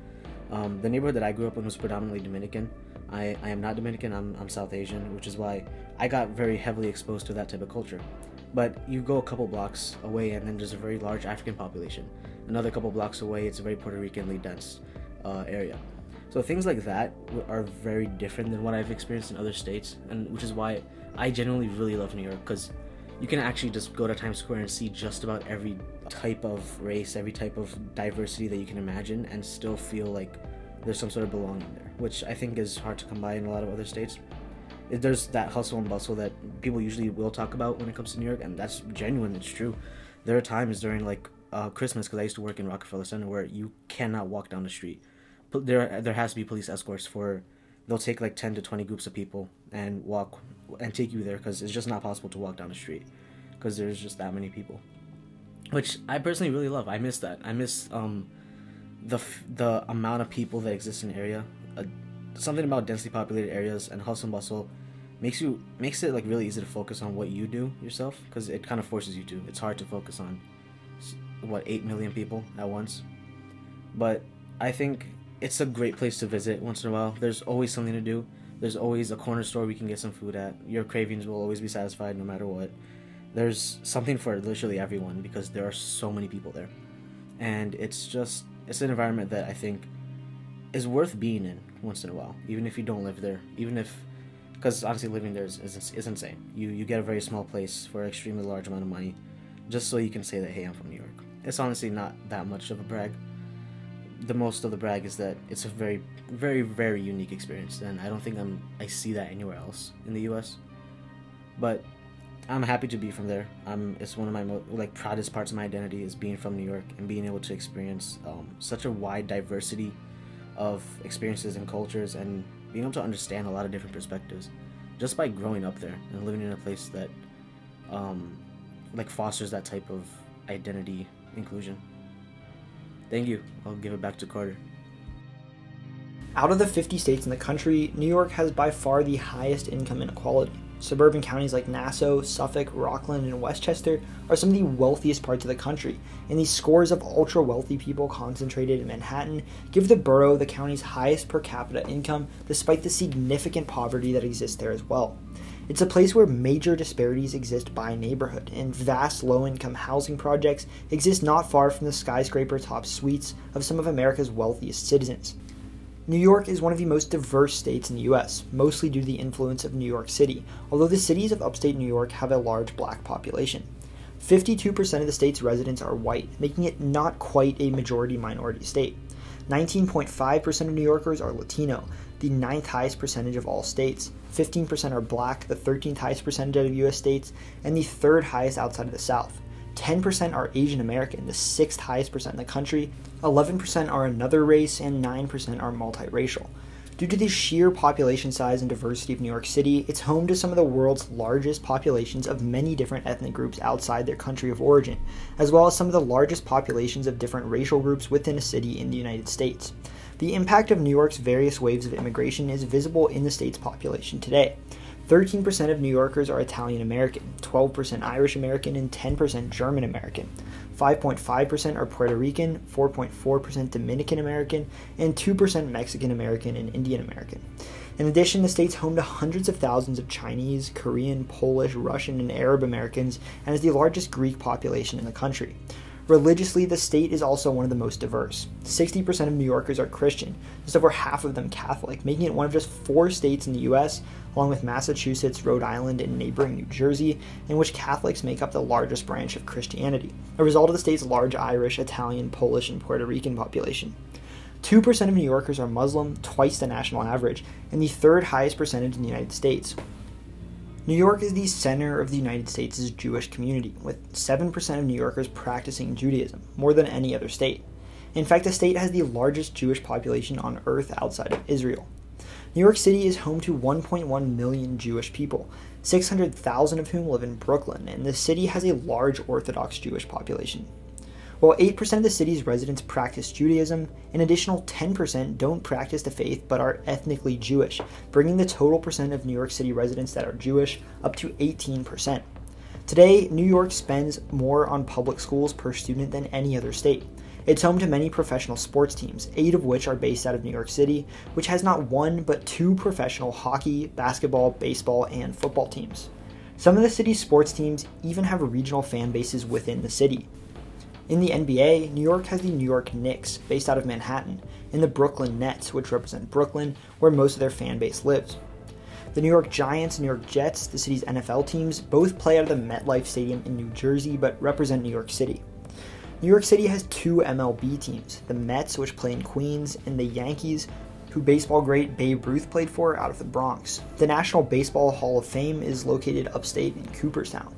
The neighborhood that I grew up in was predominantly Dominican. I am not Dominican, I'm South Asian, which is why I got very heavily exposed to that type of culture. But you go a couple blocks away and then there's a very large African population. Another couple blocks away, it's a very Puerto Ricanly dense area. So things like that are very different than what I've experienced in other states, and which is why I genuinely really love New York, because you can actually just go to Times Square and see just about every type of race, every type of diversity that you can imagine, and still feel like there's some sort of belonging there, which I think is hard to come by in a lot of other states. There's that hustle and bustle that people usually will talk about when it comes to New York, and that's genuine, it's true. There are times during Christmas, because I used to work in Rockefeller Center, where you cannot walk down the street. There has to be police escorts for, they'll take 10 to 20 groups of people and walk and take you there, because it's just not possible to walk down the street because there's just that many people, which I personally really love. I miss that. I miss the amount of people that exist in an area. Something about densely populated areas and hustle and bustle makes it really easy to focus on what you do yourself, because it kind of forces you to. It's hard to focus on 8 million people at once, but I think it's a great place to visit once in a while. There's always something to do. There's always a corner store we can get some food at. Your cravings will always be satisfied no matter what. There's something for literally everyone, because there are so many people there. And it's an environment that I think is worth being in once in a while, even if you don't live there. Because honestly, living there is insane. You get a very small place for an extremely large amount of money, just so you can say that, hey, I'm from New York. It's honestly not that much of a brag. The most of the brag is that it's a very, very, very unique experience, and I don't think I see that anywhere else in the U.S. But I'm happy to be from there. It's one of my proudest parts of my identity is being from New York and being able to experience such a wide diversity of experiences and cultures, and being able to understand a lot of different perspectives just by growing up there and living in a place that fosters that type of identity inclusion. Thank you. I'll give it back to Carter. Out of the 50 states in the country, New York has by far the highest income inequality. Suburban counties like Nassau, Suffolk, Rockland, and Westchester are some of the wealthiest parts of the country, and the scores of ultra-wealthy people concentrated in Manhattan give the borough the county's highest per capita income despite the significant poverty that exists there as well. It's a place where major disparities exist by neighborhood, and vast low-income housing projects exist not far from the skyscraper-top suites of some of America's wealthiest citizens. New York is one of the most diverse states in the U.S., mostly due to the influence of New York City, although the cities of upstate New York have a large black population. 52% of the state's residents are white, making it not quite a majority-minority state. 19.5% of New Yorkers are Latino, the 9th highest percentage of all states. 15% are black, the 13th highest percentage of U.S. states, and the 3rd highest outside of the South. 10% are Asian American, the 6th highest percent in the country, 11% are another race, and 9% are multiracial. Due to the sheer population size and diversity of New York City, it's home to some of the world's largest populations of many different ethnic groups outside their country of origin, as well as some of the largest populations of different racial groups within a city in the United States. The impact of New York's various waves of immigration is visible in the state's population today. 13% of New Yorkers are Italian American, 12% Irish American, and 10% German American. 5.5% are Puerto Rican, 4.4% Dominican American, and 2% Mexican American and Indian American. In addition, the state's home to hundreds of thousands of Chinese, Korean, Polish, Russian, and Arab Americans, and is the largest Greek population in the country. Religiously, the state is also one of the most diverse. 60% of New Yorkers are Christian, just over half of them Catholic, making it one of just 4 states in the U.S., along with Massachusetts, Rhode Island, and neighboring New Jersey, in which Catholics make up the largest branch of Christianity, a result of the state's large Irish, Italian, Polish, and Puerto Rican population. 2% of New Yorkers are Muslim, twice the national average, and the 3rd highest percentage in the United States. New York is the center of the United States' Jewish community, with 7% of New Yorkers practicing Judaism, more than any other state. In fact, the state has the largest Jewish population on earth outside of Israel. New York City is home to 1.1 million Jewish people, 600,000 of whom live in Brooklyn, and the city has a large Orthodox Jewish population. While 8% of the city's residents practice Judaism, an additional 10% don't practice the faith but are ethnically Jewish, bringing the total percent of New York City residents that are Jewish up to 18%. Today, New York spends more on public schools per student than any other state. It's home to many professional sports teams, 8 of which are based out of New York City, which has not 1 but 2 professional hockey, basketball, baseball, and football teams. Some of the city's sports teams even have regional fan bases within the city. In the NBA, New York has the New York Knicks, based out of Manhattan, and the Brooklyn Nets, which represent Brooklyn, where most of their fan base lives. The New York Giants and New York Jets, the city's NFL teams, both play out of the MetLife Stadium in New Jersey, but represent New York City. New York City has 2 MLB teams, the Mets, which play in Queens, and the Yankees, who baseball great Babe Ruth played for, out of the Bronx. The National Baseball Hall of Fame is located upstate in Cooperstown.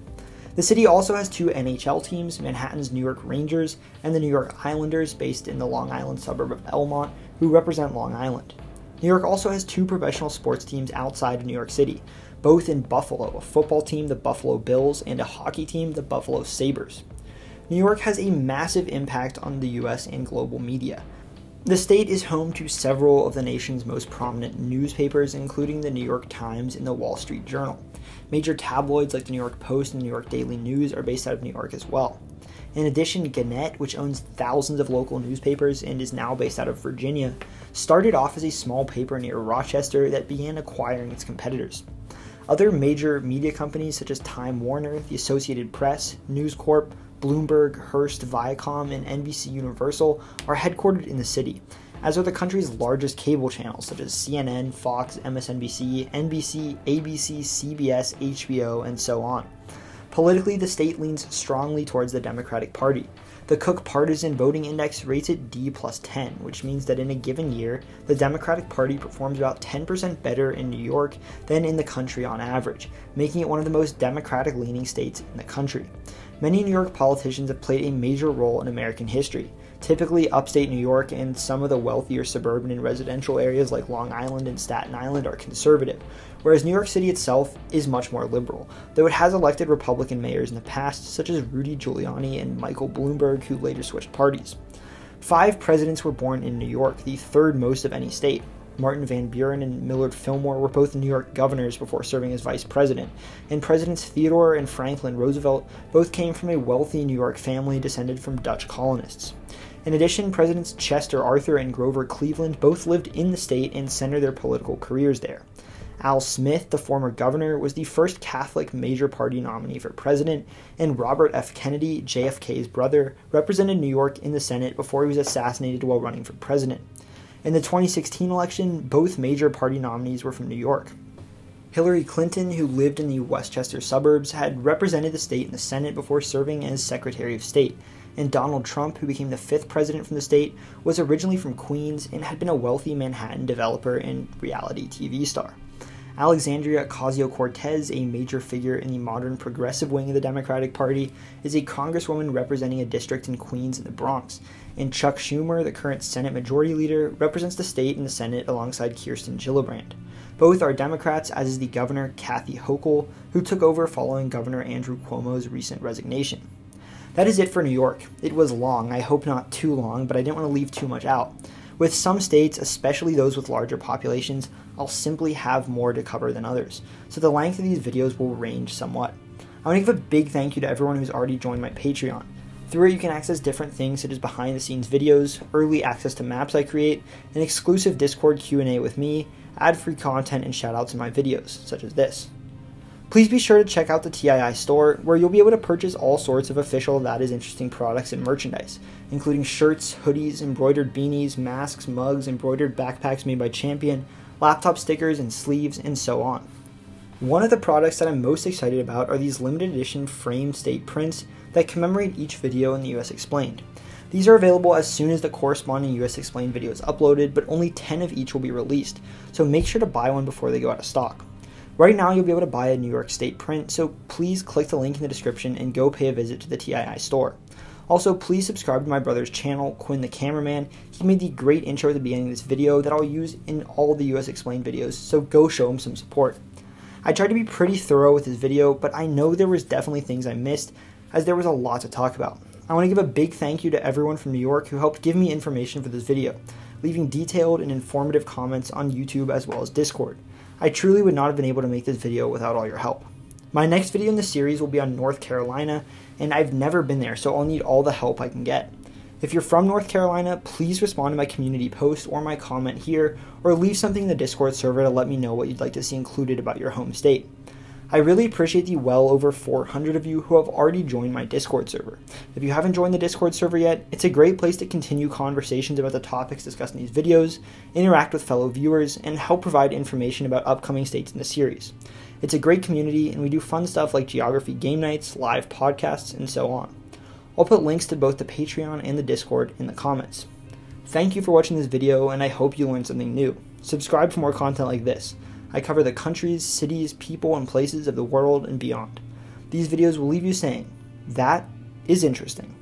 The city also has 2 NHL teams, Manhattan's New York Rangers and the New York Islanders, based in the Long Island suburb of Elmont, who represent Long Island. New York also has 2 professional sports teams outside of New York City, both in Buffalo, a football team, the Buffalo Bills, and a hockey team, the Buffalo Sabres. New York has a massive impact on the US and global media. The state is home to several of the nation's most prominent newspapers, including the New York Times and the Wall Street Journal. Major tabloids like the New York Post and the New York Daily News are based out of New York as well. In addition, Gannett, which owns thousands of local newspapers and is now based out of Virginia, started off as a small paper near Rochester that began acquiring its competitors. Other major media companies such as Time Warner, the Associated Press, News Corp, Bloomberg, Hearst, Viacom, and NBC Universal are headquartered in the city, as are the country's largest cable channels such as CNN, Fox, MSNBC, NBC, ABC, CBS, HBO, and so on. Politically, the state leans strongly towards the Democratic Party. The Cook Partisan Voting Index rates it D+10, which means that in a given year, the Democratic Party performs about 10% better in New York than in the country on average, making it one of the most Democratic-leaning states in the country. Many New York politicians have played a major role in American history. Typically, upstate New York and some of the wealthier suburban and residential areas like Long Island and Staten Island are conservative, whereas New York City itself is much more liberal, though it has elected Republican mayors in the past, such as Rudy Giuliani and Michael Bloomberg, who later switched parties. 5 presidents were born in New York, the 3rd most of any state. Martin Van Buren and Millard Fillmore were both New York governors before serving as vice president, and Presidents Theodore and Franklin Roosevelt both came from a wealthy New York family descended from Dutch colonists. In addition, Presidents Chester Arthur and Grover Cleveland both lived in the state and centered their political careers there. Al Smith, the former governor, was the first Catholic major party nominee for president, and Robert F. Kennedy, JFK's brother, represented New York in the Senate before he was assassinated while running for president. In the 2016 election, both major party nominees were from New York. Hillary Clinton, who lived in the Westchester suburbs, had represented the state in the Senate before serving as Secretary of State, and Donald Trump, who became the fifth president from the state, was originally from Queens and had been a wealthy Manhattan developer and reality TV star. Alexandria Ocasio-Cortez, a major figure in the modern progressive wing of the Democratic Party, is a congresswoman representing a district in Queens and the Bronx, and Chuck Schumer, the current Senate Majority Leader, represents the state in the Senate alongside Kirsten Gillibrand. Both are Democrats, as is the governor, Kathy Hochul, who took over following Governor Andrew Cuomo's recent resignation. That is it for New York. It was long, I hope not too long, but I didn't want to leave too much out. With some states, especially those with larger populations, I'll simply have more to cover than others, so the length of these videos will range somewhat. I want to give a big thank you to everyone who's already joined my Patreon. Through it you can access different things such as behind the scenes videos, early access to maps I create, an exclusive Discord Q&A with me, ad-free content, and shoutouts in my videos, such as this. Please be sure to check out the TII store, where you'll be able to purchase all sorts of official That Is Interesting products and merchandise, including shirts, hoodies, embroidered beanies, masks, mugs, embroidered backpacks made by Champion, laptop stickers and sleeves, and so on. One of the products that I'm most excited about are these limited edition framed state prints that commemorate each video in the US Explained. These are available as soon as the corresponding US Explained video is uploaded, but only 10 of each will be released, so make sure to buy one before they go out of stock. Right now you'll be able to buy a New York State print, so please click the link in the description and go pay a visit to the TII store. Also, please subscribe to my brother's channel, Quinn the Cameraman. He made the great intro at the beginning of this video that I'll use in all the US Explained videos, so go show him some support. I tried to be pretty thorough with this video, but I know there was definitely things I missed, as there was a lot to talk about. I want to give a big thank you to everyone from New York who helped give me information for this video, leaving detailed and informative comments on YouTube as well as Discord. I truly would not have been able to make this video without all your help. My next video in the series will be on North Carolina, and I've never been there, so I'll need all the help I can get. If you're from North Carolina, please respond to my community post or my comment here, or leave something in the Discord server to let me know what you'd like to see included about your home state. I really appreciate the well over 400 of you who have already joined my Discord server. If you haven't joined the Discord server yet, it's a great place to continue conversations about the topics discussed in these videos, interact with fellow viewers, and help provide information about upcoming states in the series. It's a great community, and we do fun stuff like geography game nights, live podcasts, and so on. I'll put links to both the Patreon and the Discord in the comments. Thank you for watching this video, and I hope you learned something new. Subscribe for more content like this. I cover the countries, cities, people, and places of the world and beyond. These videos will leave you saying, that is interesting.